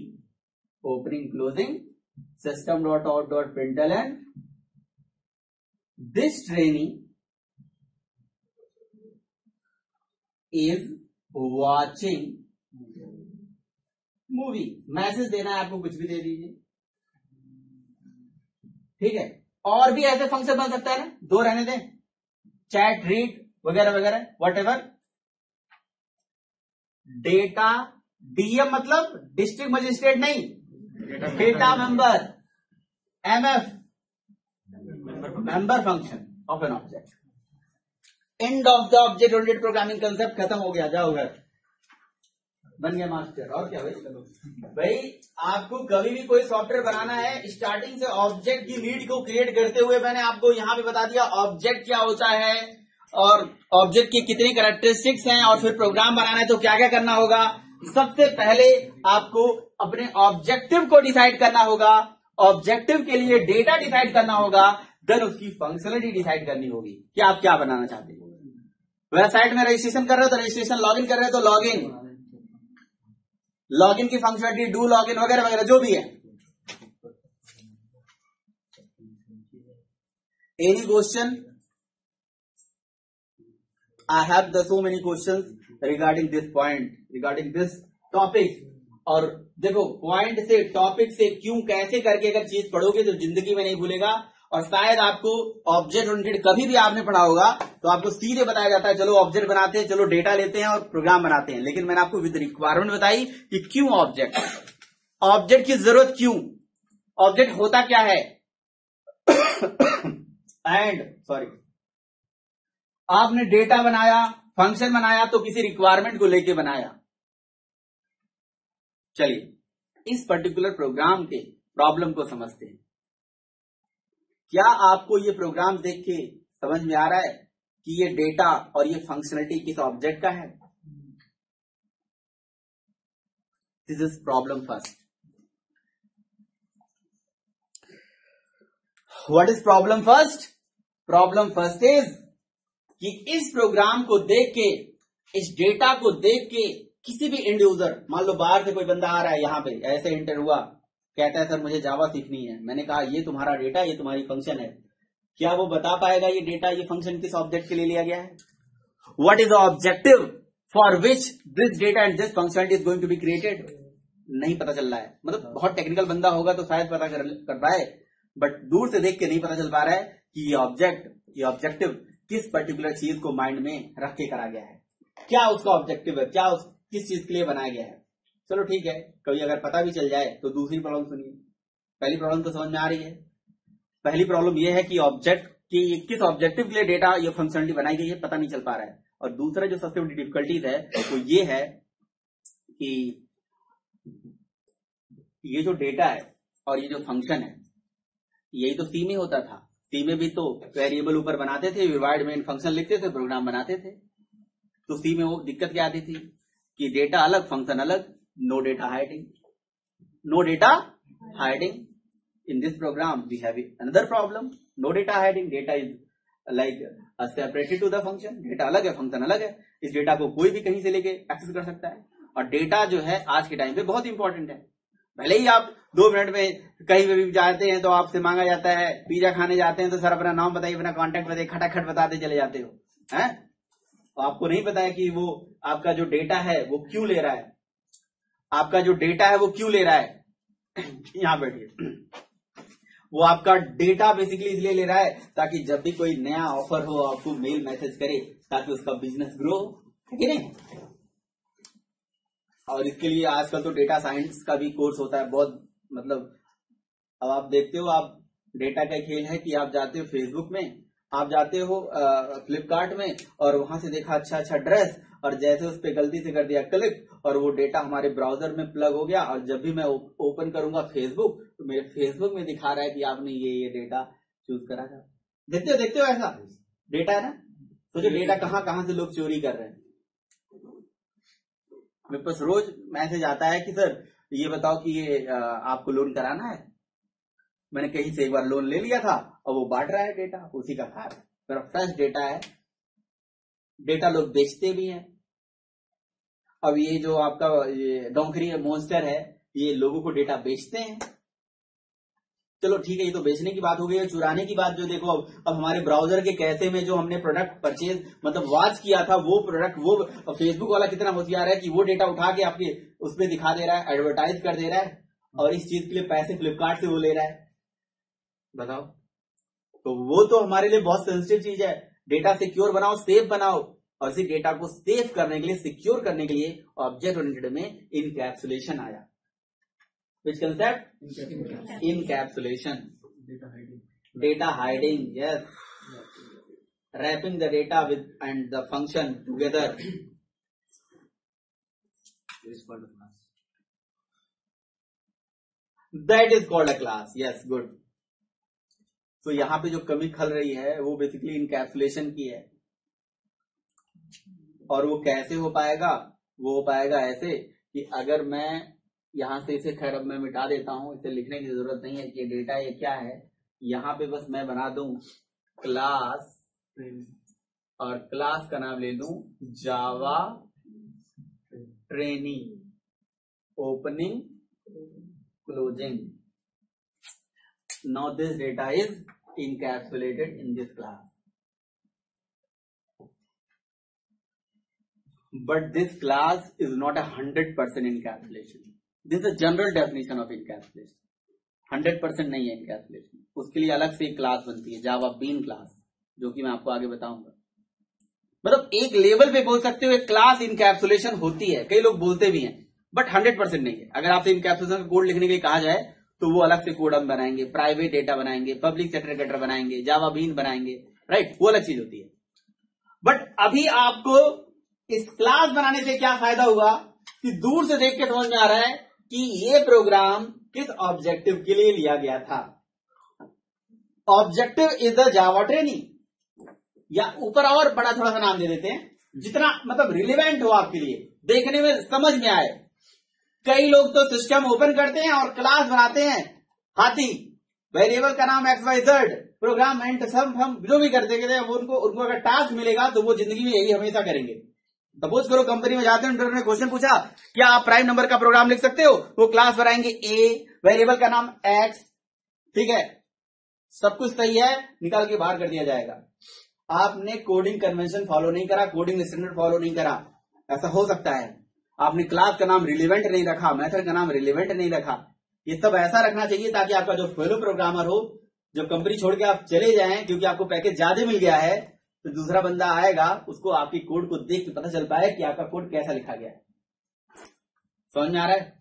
opening closing system dot out dot println this trainee is watching movie. Message देना है आपको, कुछ भी दे दीजिए, ठीक है। और भी ऐसे फंक्शन बन सकता है ना, दो रहने दें, चैट, रीड वगैरह वगैरह, वट एवर। डेटा डीएम मतलब डिस्ट्रिक्ट मजिस्ट्रेट नहीं, data member, MF member function of an object. End of the object oriented programming concept खत्म हो गया। जाओ घर, बन गया मास्टर। और क्या भाई, चलो भाई, आपको कभी भी कोई सॉफ्टवेयर बनाना है, स्टार्टिंग से ऑब्जेक्ट की लीड को क्रिएट करते हुए मैंने आपको यहां पे बता दिया ऑब्जेक्ट क्या होता है और ऑब्जेक्ट की कितनी कैरेक्टरिस्टिक्स हैं, और फिर प्रोग्राम बनाना है तो क्या क्या करना होगा। सबसे पहले आपको अपने ऑब्जेक्टिव को डिसाइड करना होगा, ऑब्जेक्टिव के लिए डेटा डिसाइड करना होगा, देन उसकी फंक्शनलिटी डिसाइड करनी होगी कि आप क्या बनाना चाहते हो। वेबसाइट में रजिस्ट्रेशन कर रहे हो तो रजिस्ट्रेशन, लॉगिन कर रहे हो तो लॉगिन, लॉगिन की फंक्शनलिटी डू लॉगिन वगैरह वगैरह जो भी है। Any question? I have the so many questions regarding this point, regarding this topic। और देखो point से, topic से, क्यों, कैसे करके अगर चीज पढ़ोगे तो जिंदगी में नहीं भूलेगा। और शायद आपको ऑब्जेक्ट ओरिएंटेड कभी भी आपने पढ़ा होगा तो आपको सीधे बताया जाता है चलो ऑब्जेक्ट बनाते हैं, चलो डेटा लेते हैं और प्रोग्राम बनाते हैं। लेकिन मैंने आपको विद रिक्वायरमेंट बताई कि क्यों ऑब्जेक्ट, ऑब्जेक्ट की जरूरत क्यों, ऑब्जेक्ट होता क्या है। एंड सॉरी, आपने डेटा बनाया, फंक्शन बनाया तो किसी रिक्वायरमेंट को लेके बनाया। चलिए इस पर्टिकुलर प्रोग्राम के प्रॉब्लम को समझते हैं। क्या आपको ये प्रोग्राम देख के समझ में आ रहा है कि ये डेटा और ये फंक्शनलिटी किस ऑब्जेक्ट का है? This is problem first. What is problem first? Problem first is कि इस प्रोग्राम को देख के, इस डेटा को देख के किसी भी एंड यूजर, मान लो बाहर से कोई बंदा आ रहा है यहाँ पे, ऐसे एंटर हुआ, कहता है सर मुझे जावा सीखनी है। मैंने कहा ये तुम्हारा डेटा, ये तुम्हारी फंक्शन है। क्या वो बता पाएगा ये डेटा, ये फंक्शन किस ऑब्जेक्ट के लिए लिया गया है? What is the objective for which this data and this function is going to be created? नहीं पता चल रहा है। मतलब बहुत टेक्निकल बंदा होगा तो शायद पता कर, कर पाए, बट दूर से देख के नहीं पता चल पा रहा है कि ये ऑब्जेक्ट, ये ऑब्जेक्टिव किस पर्टिकुलर चीज को माइंड में रख के करा गया है, क्या उसका ऑब्जेक्टिव है, क्या उस, किस चीज के लिए बनाया गया है। चलो ठीक है, कभी अगर पता भी चल जाए तो। दूसरी प्रॉब्लम सुनिए, पहली प्रॉब्लम तो समझ में आ रही है। पहली प्रॉब्लम यह है कि ऑब्जेक्ट कि किस ऑब्जेक्टिव के लिए डेटा ये फंक्शनलिटी बनाई गई है पता नहीं चल पा रहा है। और दूसरा जो सबसे बड़ी डिफिकल्टीज है वो ये है कि ये जो डेटा है और ये जो फंक्शन है यही तो सी में होता था। सी में भी तो वेरिएबल ऊपर बनाते थे, डिवाइड मेन फंक्शन लिखते थे, प्रोग्राम बनाते थे। तो सी में वो दिक्कत क्या आती थी कि डेटा अलग फंक्शन अलग, no data hiding, no data hiding. In this program we have another problem, no data hiding, data is like uh, separated to the function, data अलग है function अलग है, इस data को कोई भी कहीं से लेके access कर सकता है। और data जो है आज के time पे बहुत important है, भले ही आप दो मिनट में कहीं पे भी जाते हैं तो आपसे मांगा जाता है पिज्जा खाने जाते हैं तो सर अपना नाम बताइए, अपना कॉन्टेक्ट बताइए, खटाखट बताते चले जाते हो हैं। तो आपको नहीं पता है कि वो आपका जो डेटा है वो क्यों ले रहा है, आपका जो डेटा है वो क्यों ले रहा है। यहाँ बैठिए, वो आपका डेटा बेसिकली इसलिए ले रहा है ताकि जब भी कोई नया ऑफर हो आपको मेल मैसेज करे ताकि उसका बिजनेस ग्रो हो, ठीक है। और इसके लिए आजकल तो डेटा साइंस का भी कोर्स होता है बहुत, मतलब अब आप देखते हो आप डेटा का खेल है कि आप जाते हो फेसबुक में, आप जाते हो फ्लिपकार्ट में और वहां से देखा अच्छा अच्छा ड्रेस और जैसे उस पर गलती से कर दिया क्लिक और वो डेटा हमारे ब्राउजर में प्लग हो गया और जब भी मैं ओपन करूंगा फेसबुक तो मेरे फेसबुक में दिखा रहा है कि आपने ये ये डेटा चूज करा था। देखते हो देखते हो ऐसा डेटा है ना। तो जो डेटा कहाँ कहाँ से लोग चोरी कर रहे हैं। मेरे पास रोज मैसेज आता है कि सर ये बताओ कि ये आपको लोन कराना है, मैंने कहीं से एक बार लोन ले लिया था और वो बांट रहा है डेटा, उसी का खा रहा है, फ्रेश डेटा है। डेटा लोग बेचते भी हैं। अब ये जो आपका ये डोंकरी मॉन्स्टर है ये लोगों को डेटा बेचते हैं। चलो ठीक है, ये तो बेचने की बात हो गई। चुराने की बात जो देखो अब अब हमारे ब्राउजर के कैसे में जो हमने प्रोडक्ट परचेज मतलब वॉच किया था वो प्रोडक्ट वो फेसबुक वाला कितना होशियार है कि वो डेटा उठा के आपके उसमें दिखा दे रहा है, एडवर्टाइज कर दे रहा है और इस चीज के लिए पैसे फ्लिपकार्ट से वो ले रहा है। बताओ, तो वो तो हमारे लिए बहुत सेंसिटिव चीज है। डेटा सिक्योर बनाओ, सेफ बनाओ और इसी डेटा को सेफ करने के लिए, सिक्योर करने के लिए ऑब्जेक्ट ओरिएंटेड में इनकैप्सुलेशन आया। Which concept? Encapsulation. Data hiding. Data hiding. Yes. Wrapping the data with and the function together. Is called a class. That is called a class. Yes, good. तो so, यहाँ पे जो कमी खल रही है वो बेसिकली इनकैप्सुलेशन की है। और वो कैसे हो पाएगा? वो हो पाएगा ऐसे कि अगर मैं यहाँ से इसे खैर अब मैं मिटा देता हूँ, इसे लिखने की जरूरत नहीं है कि ये डेटा ये क्या है। यहाँ पे बस मैं बना दूं क्लास और क्लास का नाम ले लूं Java trainee opening closing. Now this data is encapsulated in this class but this class is not a hundred percent encapsulation. This is general definition of encapsulation. Hundred percent नहीं है encapsulation, उसके लिए अलग से एक क्लास बनती है जावा been class जो कि मैं आपको आगे बताऊंगा। मतलब एक लेवल पे बोल सकते हो एक क्लास इनकैप्सुलेशन होती है, कई लोग बोलते भी हैं, बट हंड्रेड परसेंट नहीं है। अगर आपसे इनकैप्सुलेशन का कोड लिखने के लिए कहा जाए तो वो अलग से कोड हम बनाएंगे, प्राइवेट डेटा बनाएंगे, पब्लिक सेक्टर डेटा बनाएंगे, जावा बीन बनाएंगे, राइट, वो अलग चीज होती है। बट अभी आपको इस क्लास बनाने से क्या फायदा हुआ कि दूर से देख के समझ में आ रहा है कि ये प्रोग्राम किस ऑब्जेक्टिव के लिए लिया गया था। Objective is the Java training, या ऊपर और बड़ा थोड़ा सा नाम दे देते हैं जितना मतलब रिलेवेंट हो आपके लिए, देखने में समझ में आए। कई लोग तो सिस्टम ओपन करते हैं और क्लास बनाते हैं हाथी, वेरिएबल का नाम X Y Z, program and सब हम जो भी करते हैं उनको उनको अगर टास्क मिलेगा तो वो जिंदगी में यही हमेशा करेंगे। सपोज करो कंपनी में जाते हैं, उन्होंने क्वेश्चन पूछा क्या आप प्राइम नंबर का प्रोग्राम लिख सकते हो, वो क्लास बनाएंगे ए, वेरिएबल का नाम एक्स, ठीक है, सब कुछ सही है, निकाल के बाहर कर दिया जाएगा। आपने कोडिंग कन्वेंशन फॉलो नहीं करा, कोडिंग स्टैंडर्ड फॉलो नहीं करा, ऐसा हो सकता है। आपने क्लास का नाम रिलेवेंट नहीं रखा, मेथड का नाम रिलेवेंट नहीं रखा, ये सब ऐसा रखना चाहिए ताकि आपका जो फेलो प्रोग्रामर हो, जो कंपनी छोड़ के आप चले जाए क्योंकि आपको पैकेज ज्यादा मिल गया है, तो दूसरा बंदा आएगा उसको आपकी कोड को देख के पता चल पाए कि आपका कोड कैसा लिखा गया है। समझ में आ रहा है?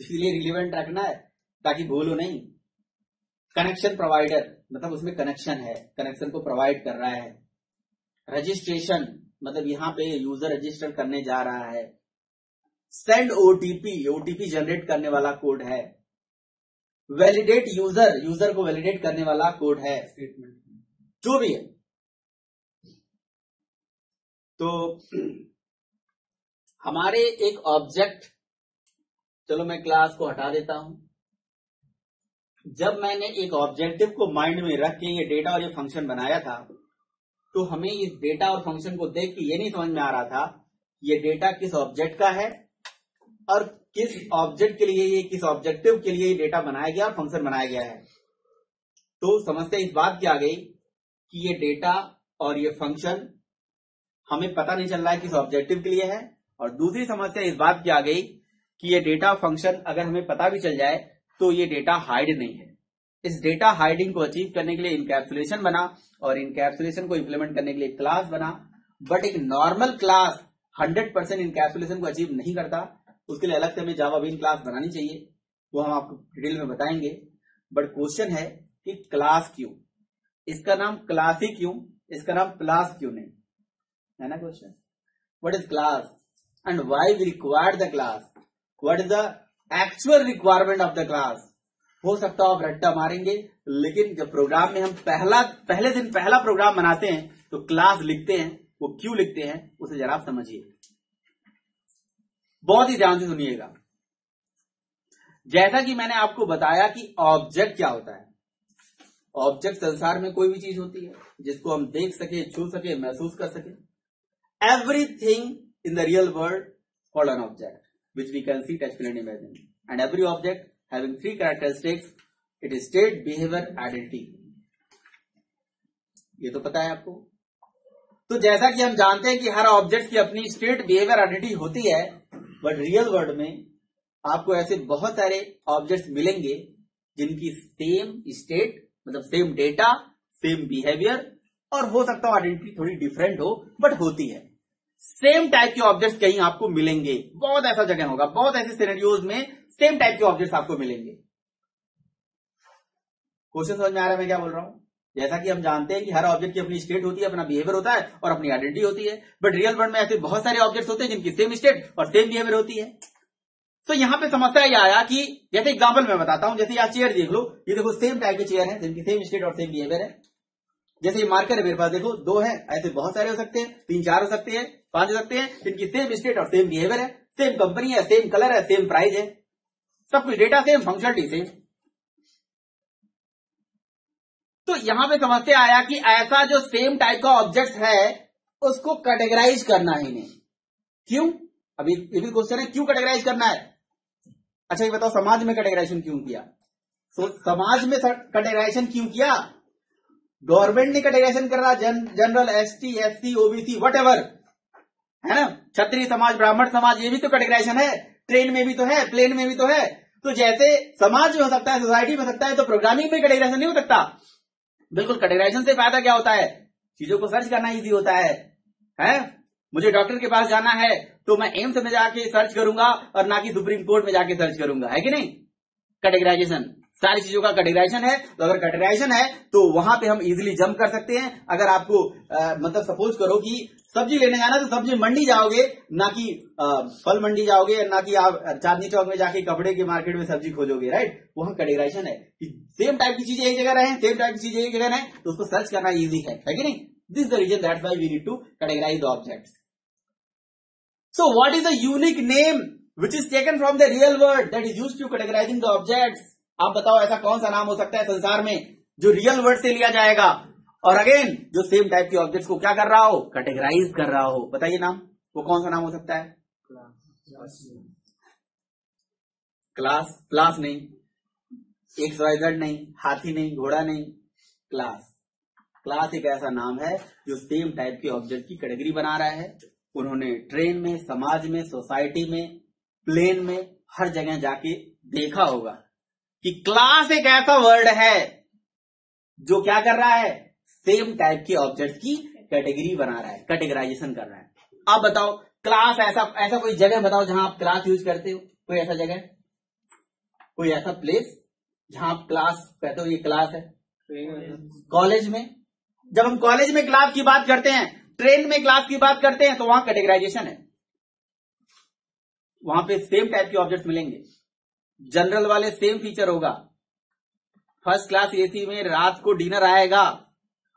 इसलिए रिलेवेंट रखना है ताकि भूलो नहीं। कनेक्शन प्रोवाइडर मतलब उसमें कनेक्शन है, कनेक्शन को प्रोवाइड कर रहा है। रजिस्ट्रेशन मतलब यहाँ पे यूजर रजिस्टर करने जा रहा है। सेंड ओटीपी, ओटीपी जनरेट करने वाला कोड है। वैलिडेट यूजर, यूजर को वैलिडेट करने वाला कोड है, स्टेटमेंट जो भी है। तो हमारे एक ऑब्जेक्ट, चलो मैं क्लास को हटा देता हूं। जब मैंने एक ऑब्जेक्टिव को माइंड में रख के ये डेटा और ये फंक्शन बनाया था, तो हमें इस डेटा और फंक्शन को देख के ये नहीं समझ में आ रहा था ये डेटा किस ऑब्जेक्ट का है और किस ऑब्जेक्ट के लिए, ये किस ऑब्जेक्टिव के लिए ये डेटा बनाया गया और फंक्शन बनाया गया है। तो समस्या इस बात की आ गई कि ये डेटा और ये फंक्शन हमें पता नहीं चल रहा है किस ऑब्जेक्टिव के लिए है। और दूसरी समस्या इस बात की आ गई कि ये डेटा फंक्शन अगर हमें पता भी चल जाए तो ये डेटा हाइड नहीं है। इस डेटा हाइडिंग को अचीव करने के लिए इनकैप्सुलेशन बना और इनकैप्सुलेशन को इम्प्लीमेंट करने के लिए क्लास बना। बट एक normal class hundred percent encapsulation को अचीव नहीं करता, उसके लिए अलग से हमें जावा बीन क्लास बनानी चाहिए, वो हम आपको डिटेल में बताएंगे। बट क्वेश्चन है कि क्लास क्यों, इसका नाम क्लास ही क्यों, इसका नाम क्लास क्यों नहीं है ना। Question what is class and why we require the class, what is the actual requirement of the class. हो सकता है आप रट्टा मारेंगे, लेकिन जब प्रोग्राम में हम पहला पहले दिन पहला प्रोग्राम बनाते हैं तो क्लास लिखते हैं, वो क्यों लिखते हैं उसे जरा आप समझिए, बहुत ही ध्यान से सुनिएगा। जैसा कि मैंने आपको बताया कि ऑब्जेक्ट क्या होता है। ऑब्जेक्ट संसार में कोई भी चीज होती है जिसको हम देख सके, छू सके, महसूस कर सके। Everything in the real world called an object which we can see, touch, feel and imagine, and every object having three characteristics, it is state, behaviour, identity. ये तो पता है आपको। तो जैसा कि हम जानते हैं कि हर ऑब्जेक्ट की अपनी स्टेट, बिहेवियर, आइडेंटिटी होती है, बट रियल वर्ल्ड में आपको ऐसे बहुत सारे ऑब्जेक्ट्स मिलेंगे जिनकी सेम स्टेट मतलब सेम डेटा, सेम बिहेवियर और हो सकता है आइडेंटिटी थोड़ी डिफरेंट हो, बट होती है। सेम टाइप के ऑब्जेक्ट्स कहीं आपको मिलेंगे, बहुत ऐसा जगह होगा, बहुत ऐसे सिनेरियोज में सेम टाइप के ऑब्जेक्ट्स आपको मिलेंगे। क्वेश्चन समझ में आ रहा है मैं क्या बोल रहा हूं। जैसा कि हम जानते हैं कि हर ऑब्जेक्ट की अपनी स्टेट होती है, अपना बिहेवियर होता है और अपनी आइडेंटिटी होती है, बट रियल वर्ल्ड में ऐसे बहुत सारे ऑब्जेक्ट्स होते हैं जिनकी सेम स्टेट और सेम बिहेवियर होती है। तो यहां पे समस्या ये आया कि जैसे एग्जांपल मैं बताता हूं, जैसे यहाँ चेयर देख लो, ये देखो सेम टाइप की चेयर है जिनकी सेम स्टेट और सेम बिहेवियर है। जैसे ये मार्कर है मेरे पास, देखो दो है, ऐसे बहुत सारे हो सकते हैं, तीन चार हो सकते हैं, पांच हो सकते हैं, जिनकी सेम स्टेट और सेम बिहेवियर है, सेम कंपनी है, सेम कलर है, सेम प्राइस है, सब कुछ डेटा सेम, फंक्शनलिटी सेम। तो यहां पे समस्या आया कि ऐसा जो सेम टाइप का ऑब्जेक्ट है उसको कैटेगराइज करना ही नहीं। क्यों, अभी ये भी क्वेश्चन है, क्यों कैटेगराइज करना है। अच्छा ये बताओ समाज में कैटेगराइजेशन क्यों किया, so, समाज में कैटेगराइजेशन क्यों किया। गवर्नमेंट ने कैटेगराइजेशन कर रहा, general, ST, SC, OBC, whatever है ना, क्षत्रिय समाज, ब्राह्मण समाज, ये भी तो कैटेगराइजेशन है। ट्रेन में भी तो है, प्लेन में भी तो है। तो जैसे समाज में हो सकता है, सोसाइटी में हो सकता है, तो प्रोग्रामिंग में कैटेगराइजेशन नहीं हो सकता। बिल्कुल, कैटेगराइजेशन से फायदा क्या होता है, चीजों को सर्च करना ईजी होता है, है? मुझे डॉक्टर के पास जाना है तो मैं एम्स में जाके सर्च करूंगा और ना कि सुप्रीम कोर्ट में जाके सर्च करूंगा, है कि नहीं। कैटेगराइजेशन सारी चीजों का कैटेगराइजेशन है, तो अगर कैटेगराइजेशन है तो वहां पे हम इजीली जंप कर सकते हैं। अगर आपको आ, मतलब सपोज करो कि सब्जी लेने जाना तो सब्जी मंडी जाओगे, ना कि फल मंडी जाओगे, ना कि आप चांदनी चौक में जाके कपड़े के मार्केट में सब्जी खोजोगे, राइट। वहां कैटेगराइजेशन है कि सेम टाइप की चीजें एक जगह रहे, सेम टाइप की चीजें एक जगह रहे, तो उसको सर्च करना ईजी है, है कि नहीं। This is the reason that's why we need to categorise the objects. So what is the unique name which is taken from the real world that is used to categorizing the objects? आप बताओ ऐसा कौन सा नाम हो सकता है संसार में जो रियल वर्ल्ड से लिया जाएगा और अगेन जो सेम टाइप के ऑब्जेक्ट्स को क्या कर रहा हो, कैटेगराइज कर रहा हो। बताइए नाम, वो कौन सा नाम हो सकता है। क्लास, क्लास नहीं, एक्स वाई जेड नहीं, हाथी नहीं, घोड़ा नहीं, क्लास। क्लास एक ऐसा नाम है जो सेम टाइप के ऑब्जेक्ट की कैटेगरी बना रहा है। उन्होंने ट्रेन में, समाज में, सोसाइटी में, प्लेन में, हर जगह जाके देखा होगा कि क्लास एक ऐसा वर्ड है जो क्या कर रहा है, सेम टाइप के ऑब्जेक्ट्स की कैटेगरी बना रहा है, कैटेगराइजेशन कर रहा है। आप बताओ क्लास ऐसा ऐसा कोई जगह बताओ जहां आप क्लास यूज करते हो, कोई ऐसा जगह, कोई ऐसा प्लेस जहाँ आप क्लास कहते हो ये क्लास है, कॉलेज में, जब हम कॉलेज में क्लास की बात करते हैं, ट्रेन में क्लास की बात करते हैं, तो वहां कैटेगराइजेशन है, वहां पे सेम टाइप के ऑब्जेक्ट्स मिलेंगे, जनरल वाले सेम फीचर होगा, फर्स्ट क्लास एसी में रात को डिनर आएगा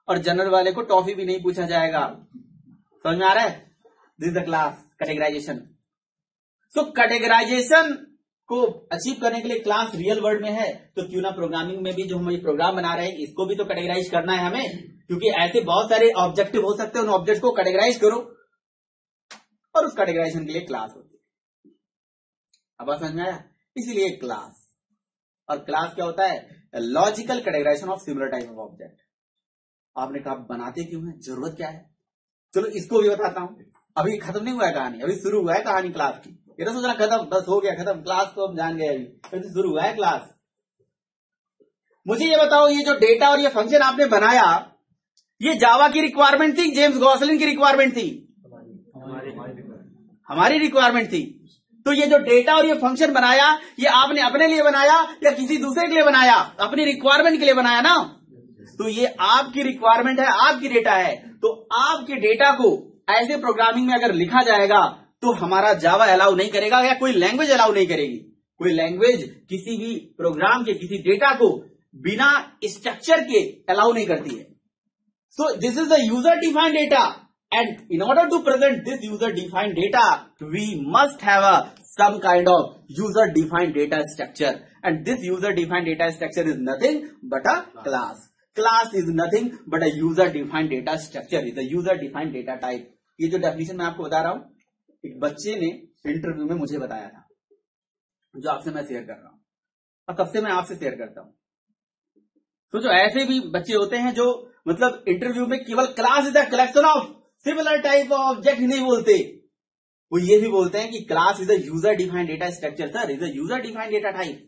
और जनरल वाले को टॉफी भी नहीं पूछा जाएगा। समझ में आ रहा है? This the class categorisation. So categorisation को अचीव करने के लिए क्लास रियल वर्ल्ड में है, तो क्यों ना प्रोग्रामिंग में भी जो हम ये प्रोग्राम बना रहे हैं इसको भी तो कैटेगराइज करना है हमें, क्योंकि ऐसे बहुत सारे ऑब्जेक्टिव हो सकते हैं, उन ऑब्जेक्ट को कैटेगराइज करो और उस कैटेगराइजेशन के लिए क्लास होती है। अब बात समझ में आया? इसीलिए क्लास, और क्लास क्या होता है? Logical categorisation of similar type of object. आपने कहा बनाते क्यों है, जरूरत क्या है, चलो इसको भी बताता हूं। अभी खत्म नहीं हुआ है कहानी, अभी शुरू हुआ है कहानी क्लास की। ये तो सोचना खत्म, बस हो गया खत्म, क्लास तो हम जान गए, अभी तो शुरू हुआ है क्लास। मुझे ये बताओ, ये जो डेटा और ये फंक्शन आपने बनाया, ये जावा की रिक्वायरमेंट थी, जेम्स गॉसलिन की रिक्वायरमेंट थी, हमारी रिक्वायरमेंट थी। तो ये जो डेटा और ये फंक्शन बनाया, ये आपने अपने लिए बनाया या किसी दूसरे के लिए बनाया? अपनी रिक्वायरमेंट के लिए बनाया ना, तो ये आपकी रिक्वायरमेंट है, आपकी डेटा है। तो आपके डेटा को ऐसे प्रोग्रामिंग में अगर लिखा जाएगा तो हमारा जावा अलाउ नहीं करेगा, या कोई लैंग्वेज अलाउ नहीं करेगी। कोई लैंग्वेज किसी भी प्रोग्राम के किसी डेटा को बिना स्ट्रक्चर के अलाउ नहीं करती है। So this is the user defined data, and in order to present this user defined data we must have a some kind of user defined data structure, and this user defined data structure is nothing but a class. Class is nothing but a user defined data structure, is a user defined data type. ये जो definition मैं आपको बता रहा हूं, एक बच्चे ने इंटरव्यू में मुझे बताया था, जो आपसे मैं शेयर कर रहा हूं और तब से मैं आपसे शेयर करता हूं। तो जो ऐसे भी बच्चे होते हैं जो मतलब इंटरव्यू में केवल class is the collection of similar type of object नहीं बोलते, वो ये भी बोलते हैं कि class is a user defined data structure. Sir, is a user defined data type,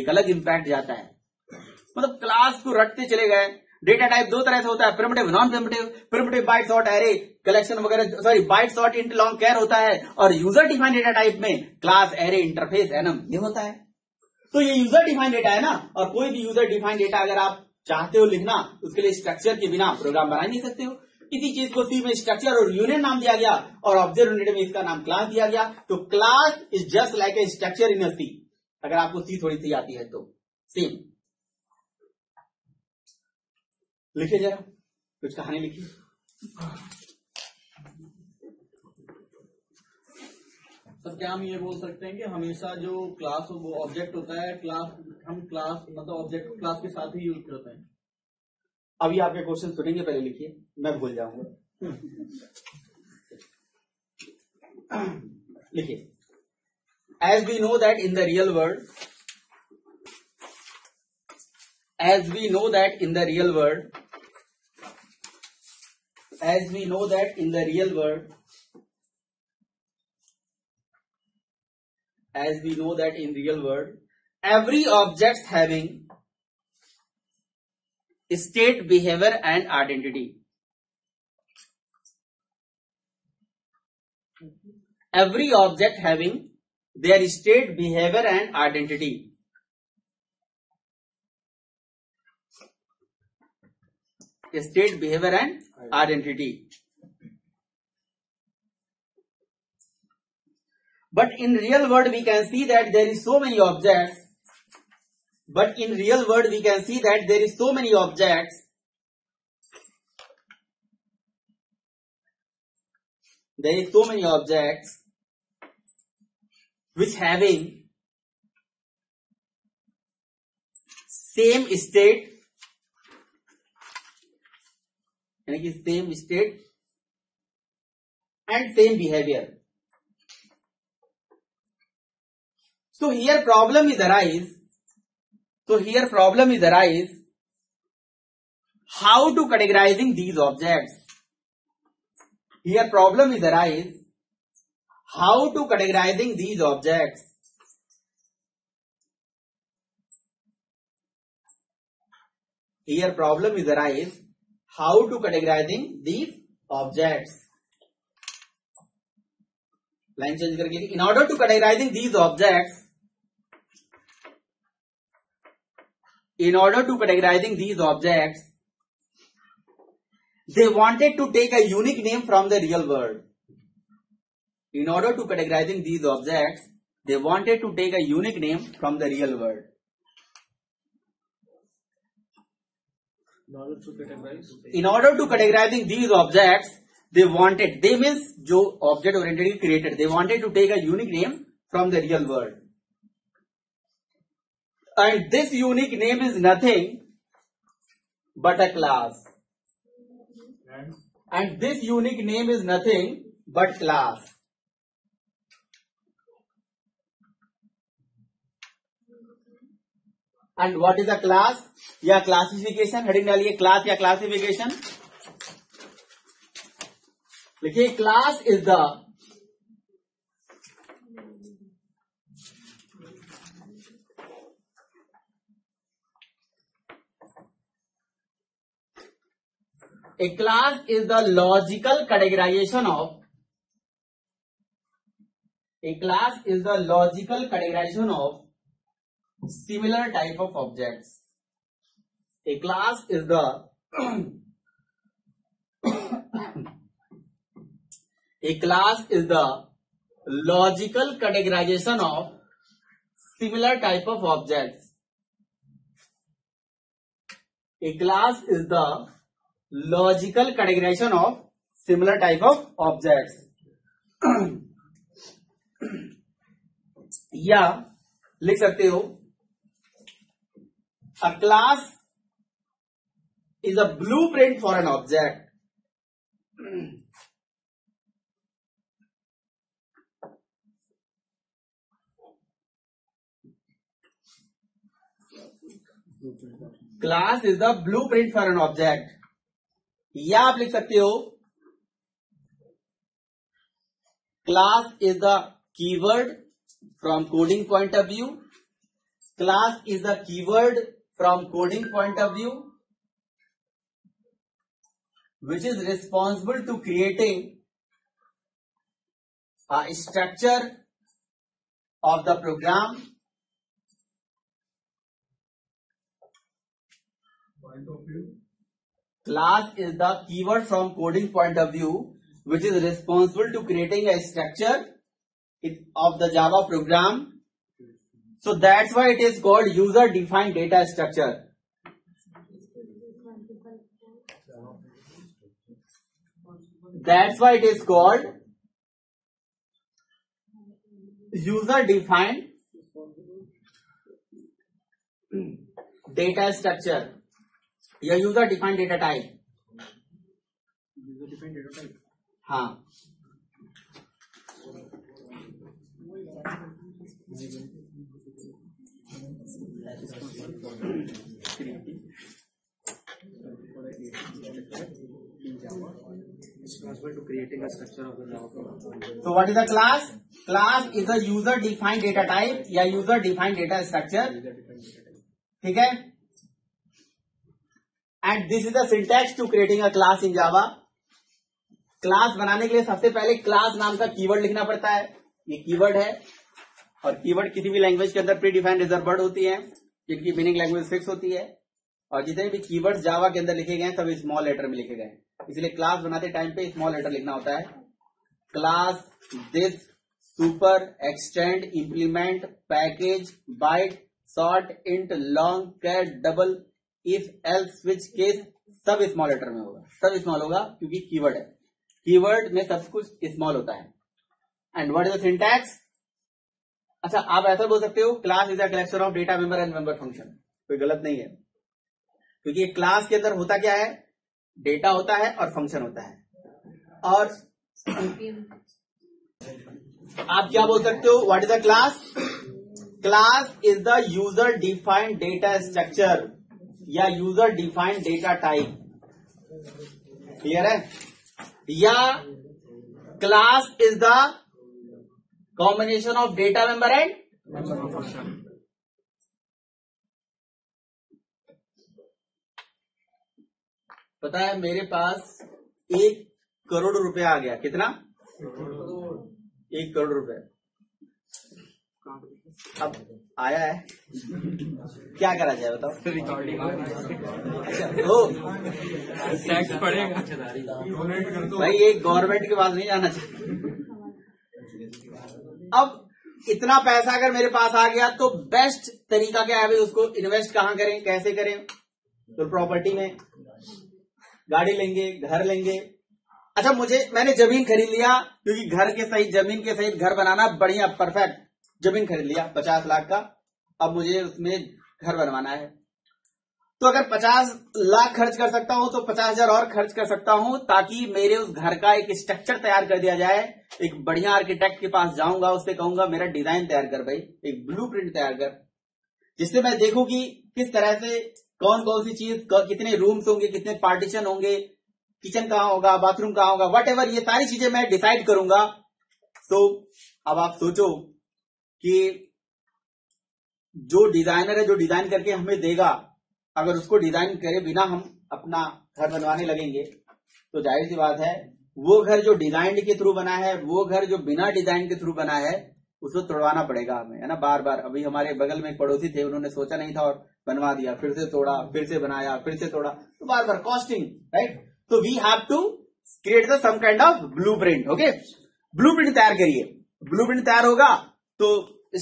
एक अलग इंपैक्ट जाता है। मतलब क्लास को रटते चले गए। डेटा टाइप दो तरह से होता है, primitive, non primitive. Primitive byte sort array collection वगैरह, sorry byte sort int long char होता है, और यूजर डिफाइंड डेटा टाइप में क्लास, एरे, इंटरफेस, एनम ये होता है। तो ये यूजर डिफाइंड डेटा है ना, और कोई भी यूजर डिफाइंड डेटा अगर आप चाहते हो लिखना, उसके लिए स्ट्रक्चर के बिना प्रोग्राम बना नहीं सकते हो। इसी चीज को सी में स्ट्रक्चर और यूनियन नाम दिया गया, और ऑब्जेक्ट यूनिट में इसका नाम क्लास दिया गया। तो class is just like a structure in a C, अगर आपको सी थोड़ी सी आती है तो। सेम लिखिए जरा, कुछ कहानी लिखिए। तो क्या हम ये बोल सकते हैं कि हमेशा जो क्लास वो ऑब्जेक्ट होता है, क्लास हम क्लास मतलब ऑब्जेक्ट को क्लास के साथ ही यूज करते हैं? अभी आपके क्वेश्चन सुनेंगे, पहले लिखिए, मैं भूल जाऊंगा। लिखिए, as we know that in the real world, as we know that in the real world, as we know that in the real world, as we know that in real world, every object having state, behavior and identity. Every object having their state, behavior and identity. State, behavior and identity. But in real world we can see that there is so many objects. But in real world we can see that there is so many objects, there is so many objects which having same state, यानी कि same state and same behavior. So here problem is arise. So here problem is arise, how to categorizing these objects. Here problem is arise, how to categorizing these objects. Here problem is arise, how to categorizing these objects. Line change करके, in order to categorizing these objects, In order to categorizing these objects, they wanted to take a unique name from the real world. In order to categorizing these objects, they wanted to take a unique name from the real world. In order to categorizing these objects, they wanted, they means जो object oriented created, they wanted to take a unique name from the real world. And this unique name is nothing but a class. And, and this unique name is nothing but class. And what is a class? या classification heading डालिए class या classification. देखिए class is the A class is the logical categorization of a class is the logical categorization of similar type of objects. A class is the a class is the logical categorization of similar type of objects. A class is the logical categorization of similar type of objects. या लिख सकते हो a class is a blueprint for an object. Class is the blueprint for an object. या आप लिख सकते हो class is the keyword from coding point of view. Class is the keyword from coding point of view which is responsible to creating a structure of the program. Point of view Class is the keyword from coding point of view, which is responsible to creating a structure of the Java program. So that's why it is called user-defined data structure. That's why it is called user-defined data structure. या user defined data type. User defined data type हाँ तो what is the class. Class is the user defined data type या user defined data structure. ठीक है. And this is the syntax to creating a class in Java. Class बनाने के लिए सबसे पहले क्लास नाम का कीवर्ड लिखना पड़ता है. ये कीवर्ड है और कीवर्ड किसी भी लैंग्वेज के अंदर प्री डिफाइंड रिजर्व वर्ड होती है जिनकी मीनिंग लैंग्वेज फिक्स होती है और जितने भी कीवर्ड जावा के अंदर लिखे गए हैं सब स्मॉल लेटर में लिखे गए हैं. इसलिए क्लास बनाते टाइम पे स्मॉल लेटर लिखना होता है. Class this super extend implement package byte short int long cat double if else switch case सब स्मॉल लेटर में होगा. सब स्मॉल होगा क्योंकि कीवर्ड है. कीवर्ड में सब कुछ स्मॉल होता है. And what is the syntax. अच्छा आप ऐसा बोल सकते हो class is a collection of data member and member function. कोई गलत नहीं है क्योंकि क्लास के अंदर होता क्या है डेटा होता है और फंक्शन होता है. और आप क्या बोल सकते हो what is the class. Class is the user defined data structure या user defined data type. Clear है. या class is the combination of data member and function. पता है मेरे पास एक करोड़ रुपया आ गया. कितना एक करोड़ रुपया अब आया है, क्या करा जाए बताओ। टैक्स पड़ेगा भाई, ये गवर्नमेंट के पास नहीं जाना चाहिए। अब इतना पैसा अगर मेरे पास आ गया तो बेस्ट तरीका क्या है भाई, उसको इन्वेस्ट कहाँ करें, कैसे करें? तो प्रॉपर्टी में, गाड़ी लेंगे, घर लेंगे। अच्छा, मुझे मैंने जमीन खरीद लिया, क्योंकि घर के सहित जमीन के सहित घर बनाना बढ़िया परफेक्ट। जमीन खरीद लिया पचास लाख का, अब मुझे उसमें घर बनवाना है। तो अगर पचास लाख खर्च कर सकता हूं तो पचास हजार और खर्च कर सकता हूं, ताकि मेरे उस घर का एक स्ट्रक्चर तैयार कर दिया जाए। एक बढ़िया आर्किटेक्ट के पास जाऊंगा, उससे कहूंगा मेरा डिजाइन तैयार कर भाई, एक ब्लूप्रिंट तैयार कर, जिससे मैं देखूं कि किस तरह से कौन कौन सी चीज, कितने रूम्स होंगे, कितने पार्टीशन होंगे, किचन कहाँ होगा, बाथरूम कहाँ होगा, वट एवर, ये सारी चीजें मैं डिसाइड करूंगा। तो अब आप सोचो कि जो डिजाइनर है, जो डिजाइन करके हमें देगा, अगर उसको डिजाइन करे बिना हम अपना घर बनवाने लगेंगे तो जाहिर सी बात है वो घर जो डिजाइन के थ्रू बना है, वो घर जो बिना डिजाइन के थ्रू बना है, उसको तोड़वाना पड़ेगा हमें, है ना, बार बार। अभी हमारे बगल में एक पड़ोसी थे, उन्होंने सोचा नहीं था और बनवा दिया, फिर से तोड़ा, फिर से बनाया, फिर से तोड़ा, तो बार बार कॉस्टिंग, राइट। तो we have to create the some kind of blueprint. Okay, blueprint तैयार करिए, ब्लूप्रिंट तैयार होगा तो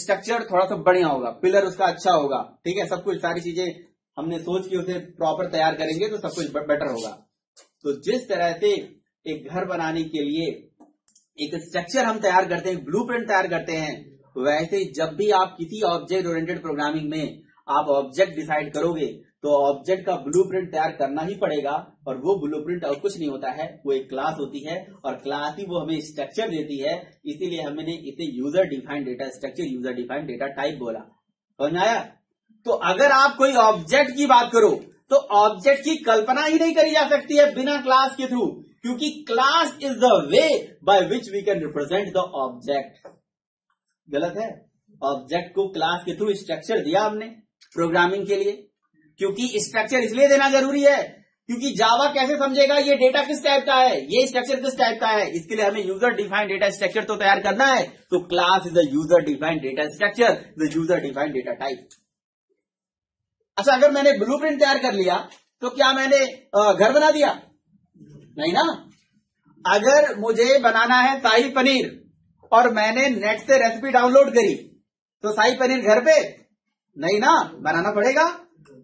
स्ट्रक्चर थोड़ा सा बढ़िया होगा, पिलर उसका अच्छा होगा, ठीक है, सब कुछ, सारी चीजें हमने सोच के उसे प्रॉपर तैयार करेंगे तो सब कुछ बेटर होगा। तो जिस तरह से एक घर बनाने के लिए एक स्ट्रक्चर हम तैयार करते हैं, ब्लूप्रिंट तैयार करते हैं, वैसे जब भी आप किसी ऑब्जेक्ट ओरिएंटेड प्रोग्रामिंग में आप ऑब्जेक्ट डिसाइड करोगे तो ऑब्जेक्ट का ब्लूप्रिंट तैयार करना ही पड़ेगा। और वो ब्लूप्रिंट और कुछ नहीं होता है, वो एक क्लास होती है, और क्लास ही वो हमें स्ट्रक्चर देती है। इसीलिए हमने इसे user defined data structure, user defined data type बोला, समझ आया? तो अगर आप कोई ऑब्जेक्ट की बात करो तो ऑब्जेक्ट की कल्पना ही नहीं करी जा सकती है बिना क्लास के थ्रू, क्योंकि class is the way by which we can represent the object. गलत है, ऑब्जेक्ट को क्लास के थ्रू स्ट्रक्चर दिया हमने प्रोग्रामिंग के लिए, क्योंकि स्ट्रक्चर इसलिए देना जरूरी है क्योंकि जावा कैसे समझेगा ये डेटा किस टाइप का है, ये स्ट्रक्चर किस टाइप का है। इसके लिए हमें यूजर डिफाइंड डेटा स्ट्रक्चर तो तैयार करना है, तो class is a user defined data structure, the user defined data type. अच्छा, अगर मैंने ब्लूप्रिंट तैयार कर लिया तो क्या मैंने घर बना दिया? नहीं ना। अगर मुझे बनाना है शाही पनीर और मैंने नेट से रेसिपी डाउनलोड करी तो शाही पनीर घर पे नहीं ना, बनाना पड़ेगा।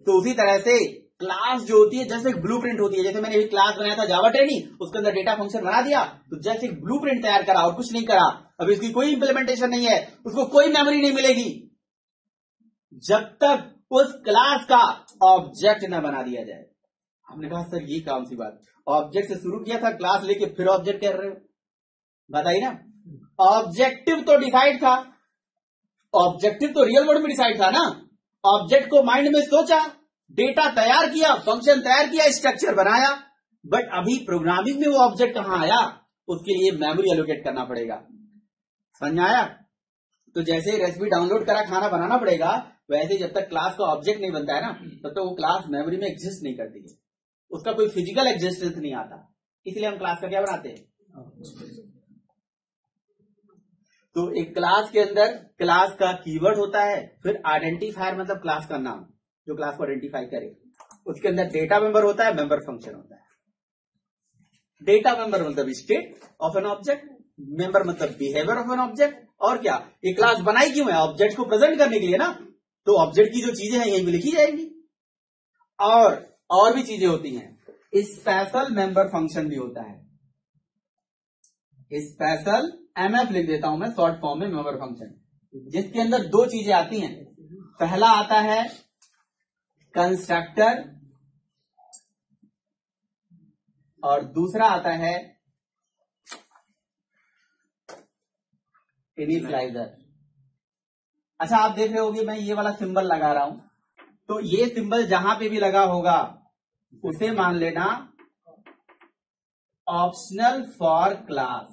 तो उसी तरह से क्लास जो होती है जस्ट एक ब्लूप्रिंट होती है। जैसे मैंने भी क्लास बनाया था जावा ट्रेनिंग, उसके अंदर डेटा फंक्शन बना दिया, तो जस्ट एक ब्लूप्रिंट तैयार करा और कुछ नहीं करा। अभी इसकी कोई इंप्लीमेंटेशन नहीं है, उसको कोई मेमोरी नहीं मिलेगी जब तक उस क्लास का ऑब्जेक्ट न बना दिया जाए। हमने कहा सर ये कौन सी बात, ऑब्जेक्ट से शुरू किया था, क्लास लेके फिर ऑब्जेक्ट कर रहे हो, बताइए ना। ऑब्जेक्टिव तो डिसाइड था, ऑब्जेक्टिव तो रियल वर्ल्ड में डिसाइड था ना। ऑब्जेक्ट को माइंड में सोचा, डेटा तैयार किया, फंक्शन तैयार किया, स्ट्रक्चर बनाया, बट अभी प्रोग्रामिंग में वो ऑब्जेक्ट कहाँ आया, उसके लिए मेमोरी एलोकेट करना पड़ेगा, समझ आया? तो जैसे रेसिपी डाउनलोड करा, खाना बनाना पड़ेगा, वैसे जब तक क्लास का ऑब्जेक्ट नहीं बनता है ना, तब तक तो वो क्लास मेमोरी में एग्जिस्ट नहीं करती है, उसका कोई फिजिकल एग्जिस्टेंस नहीं आता। इसलिए हम क्लास का क्या बनाते हैं, तो एक क्लास के अंदर क्लास का कीवर्ड होता है, फिर आइडेंटिफायर मतलब क्लास का नाम जो क्लास को आइडेंटिफाई करे, उसके अंदर डेटा मेंबर होता है, मेंबर फंक्शन होता है। डेटा मेंबर मतलब state of an object, member मतलब बिहेवियर ऑफ एन ऑब्जेक्ट। और क्या, ये क्लास बनाई क्यों है? ऑब्जेक्ट को प्रेजेंट करने के लिए ना, तो ऑब्जेक्ट की जो चीजें हैं यही भी लिखी जाएंगी। और और भी चीजें होती हैं, स्पेशल मेंबर फंक्शन भी होता है, स्पेशल एमएफ लिख देता हूं मैं शॉर्ट फॉर्म में, मेंबर फंक्शन, जिसके अंदर दो चीजें आती हैं। पहला आता है कंस्ट्रक्टर और दूसरा आता है इनिशियलाइजर। अच्छा, आप देख रहे होगे मैं ये वाला सिंबल लगा रहा हूं, तो ये सिंबल जहां पे भी लगा होगा उसे मान लेना ऑप्शनल फॉर क्लास,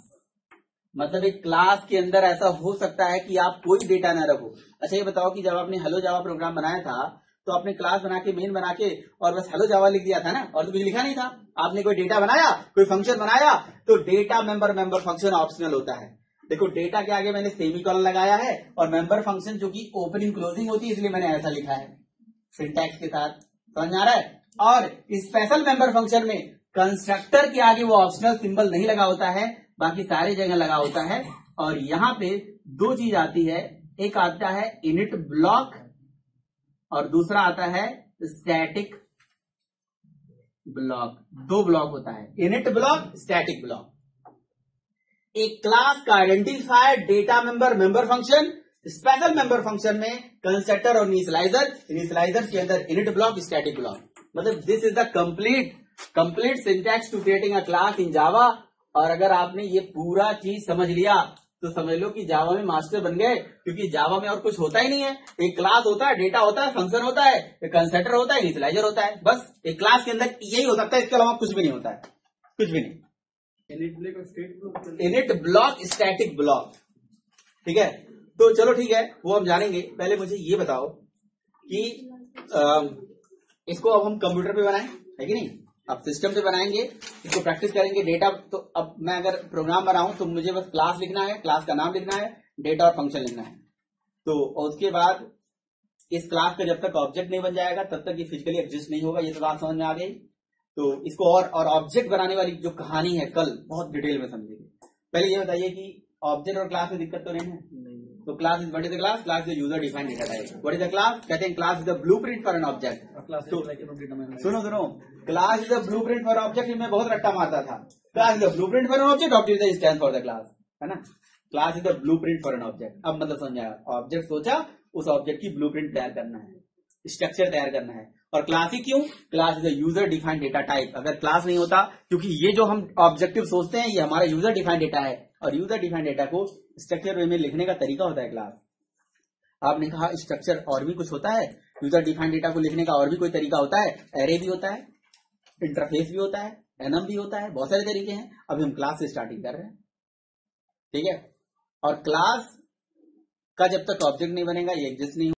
मतलब एक क्लास के अंदर ऐसा हो सकता है कि आप कोई डेटा ना रखो। अच्छा ये बताओ कि जब आपने हेलो जावा प्रोग्राम बनाया था तो आपने क्लास बना के, मेन बना के और बस हेलो जावा लिख दिया था ना, और तो कुछ लिखा नहीं था, आपने कोई डेटा बनाया, कोई फंक्शन बनाया। तो data member member function optional होता है। देखो डेटा के आगे मैंने सेमीकॉलन लगाया है और मेंबर फंक्शन जो कि ओपनिंग क्लोजिंग होती है इसलिए मैंने ऐसा लिखा है सिंटैक्स के साथ, समझ आ रहा है। और स्पेशल मेंबर फंक्शन में कंस्ट्रक्टर के आगे वो ऑप्शनल सिंबल नहीं लगा होता है, बाकी सारे जगह लगा होता है। और यहाँ पे दो चीज आती है, एक आता है इनिट ब्लॉक और दूसरा आता है स्टैटिक ब्लॉक। दो ब्लॉक होता है, इनिट ब्लॉक, स्टैटिक ब्लॉक। एक क्लास का identifier data member, member function, special member function में कंस्ट्रक्टर और इनिशियलाइजर, इनिशियलाइजर के अंदर इनिट ब्लॉक, स्टैटिक ब्लॉक। मतलब this is the complete complete syntax to creating a class in Java. और अगर आपने ये पूरा चीज समझ लिया तो समझ लो कि जावा में मास्टर बन गए, क्योंकि जावा में और कुछ होता ही नहीं है। एक क्लास होता है, डेटा होता है, फंक्शन होता है, एक कंस्ट्रक्टर होता है, इनिशियलाइजर होता है, बस एक क्लास के अंदर यही हो सकता है, इसके अलावा कुछ भी नहीं होता है, कुछ भी नहीं। इनिट ब्लॉक, स्टैटिक ब्लॉक, ठीक है। तो चलो ठीक है, वो हम जानेंगे। पहले मुझे ये बताओ कि आ, इसको अब हम कंप्यूटर पे बनाएं है कि नहीं, अब सिस्टम पे बनाएंगे, इसको प्रैक्टिस करेंगे। डेटा तो अब मैं अगर प्रोग्राम बनाऊं तो मुझे बस क्लास लिखना है, क्लास का नाम लिखना है, डेटा और फंक्शन लिखना है। तो उसके बाद इस क्लास का जब तक ऑब्जेक्ट नहीं बन जाएगा तब तक ये फिजिकली एग्जिस्ट नहीं होगा, ये तो बात समझ में आ गई। तो इसको और और ऑब्जेक्ट बनाने वाली जो कहानी है कल बहुत डिटेल में समझेंगे। पहले ये बताइए कि ऑब्जेक्ट और क्लास में दिक्कत तो नहीं है? तो class is what is the class, class is user defined data type. What is the class, कहते हैं class is the blueprint for an object. सुनो सुनो class is the blueprint for object, मैं बहुत रट्टा मारता था। Class is the blueprint for an object, object is the instance for the class, है ना। Class is the blueprint for an object, अब मतलब समझाया, ऑब्जेक्ट सोचा, उस ऑब्जेक्ट की ब्लूप्रिंट तैयार करना है, स्ट्रक्चर तैयार करना है। और क्लास ही क्यों, class is a user defined data type. अगर क्लास नहीं होता, क्योंकि ये जो हम ऑब्जेक्टिव सोचते हैं ये हमारा यूजर डिफाइंड डेटा है, और यूजर डिफाइंड डेटा को स्ट्रक्चर में लिखने का तरीका होता है क्लास। आपने कहा स्ट्रक्चर और भी कुछ होता है, यूजर डिफाइंड डेटा को लिखने का और भी कोई तरीका होता है, एरे भी होता है, इंटरफेस भी होता है, एनम भी होता है, बहुत सारे तरीके हैं। अभी हम क्लास से स्टार्टिंग कर रहे हैं, ठीक है। और क्लास का जब तक ऑब्जेक्ट नहीं बनेगा ये एग्जिस्ट नहीं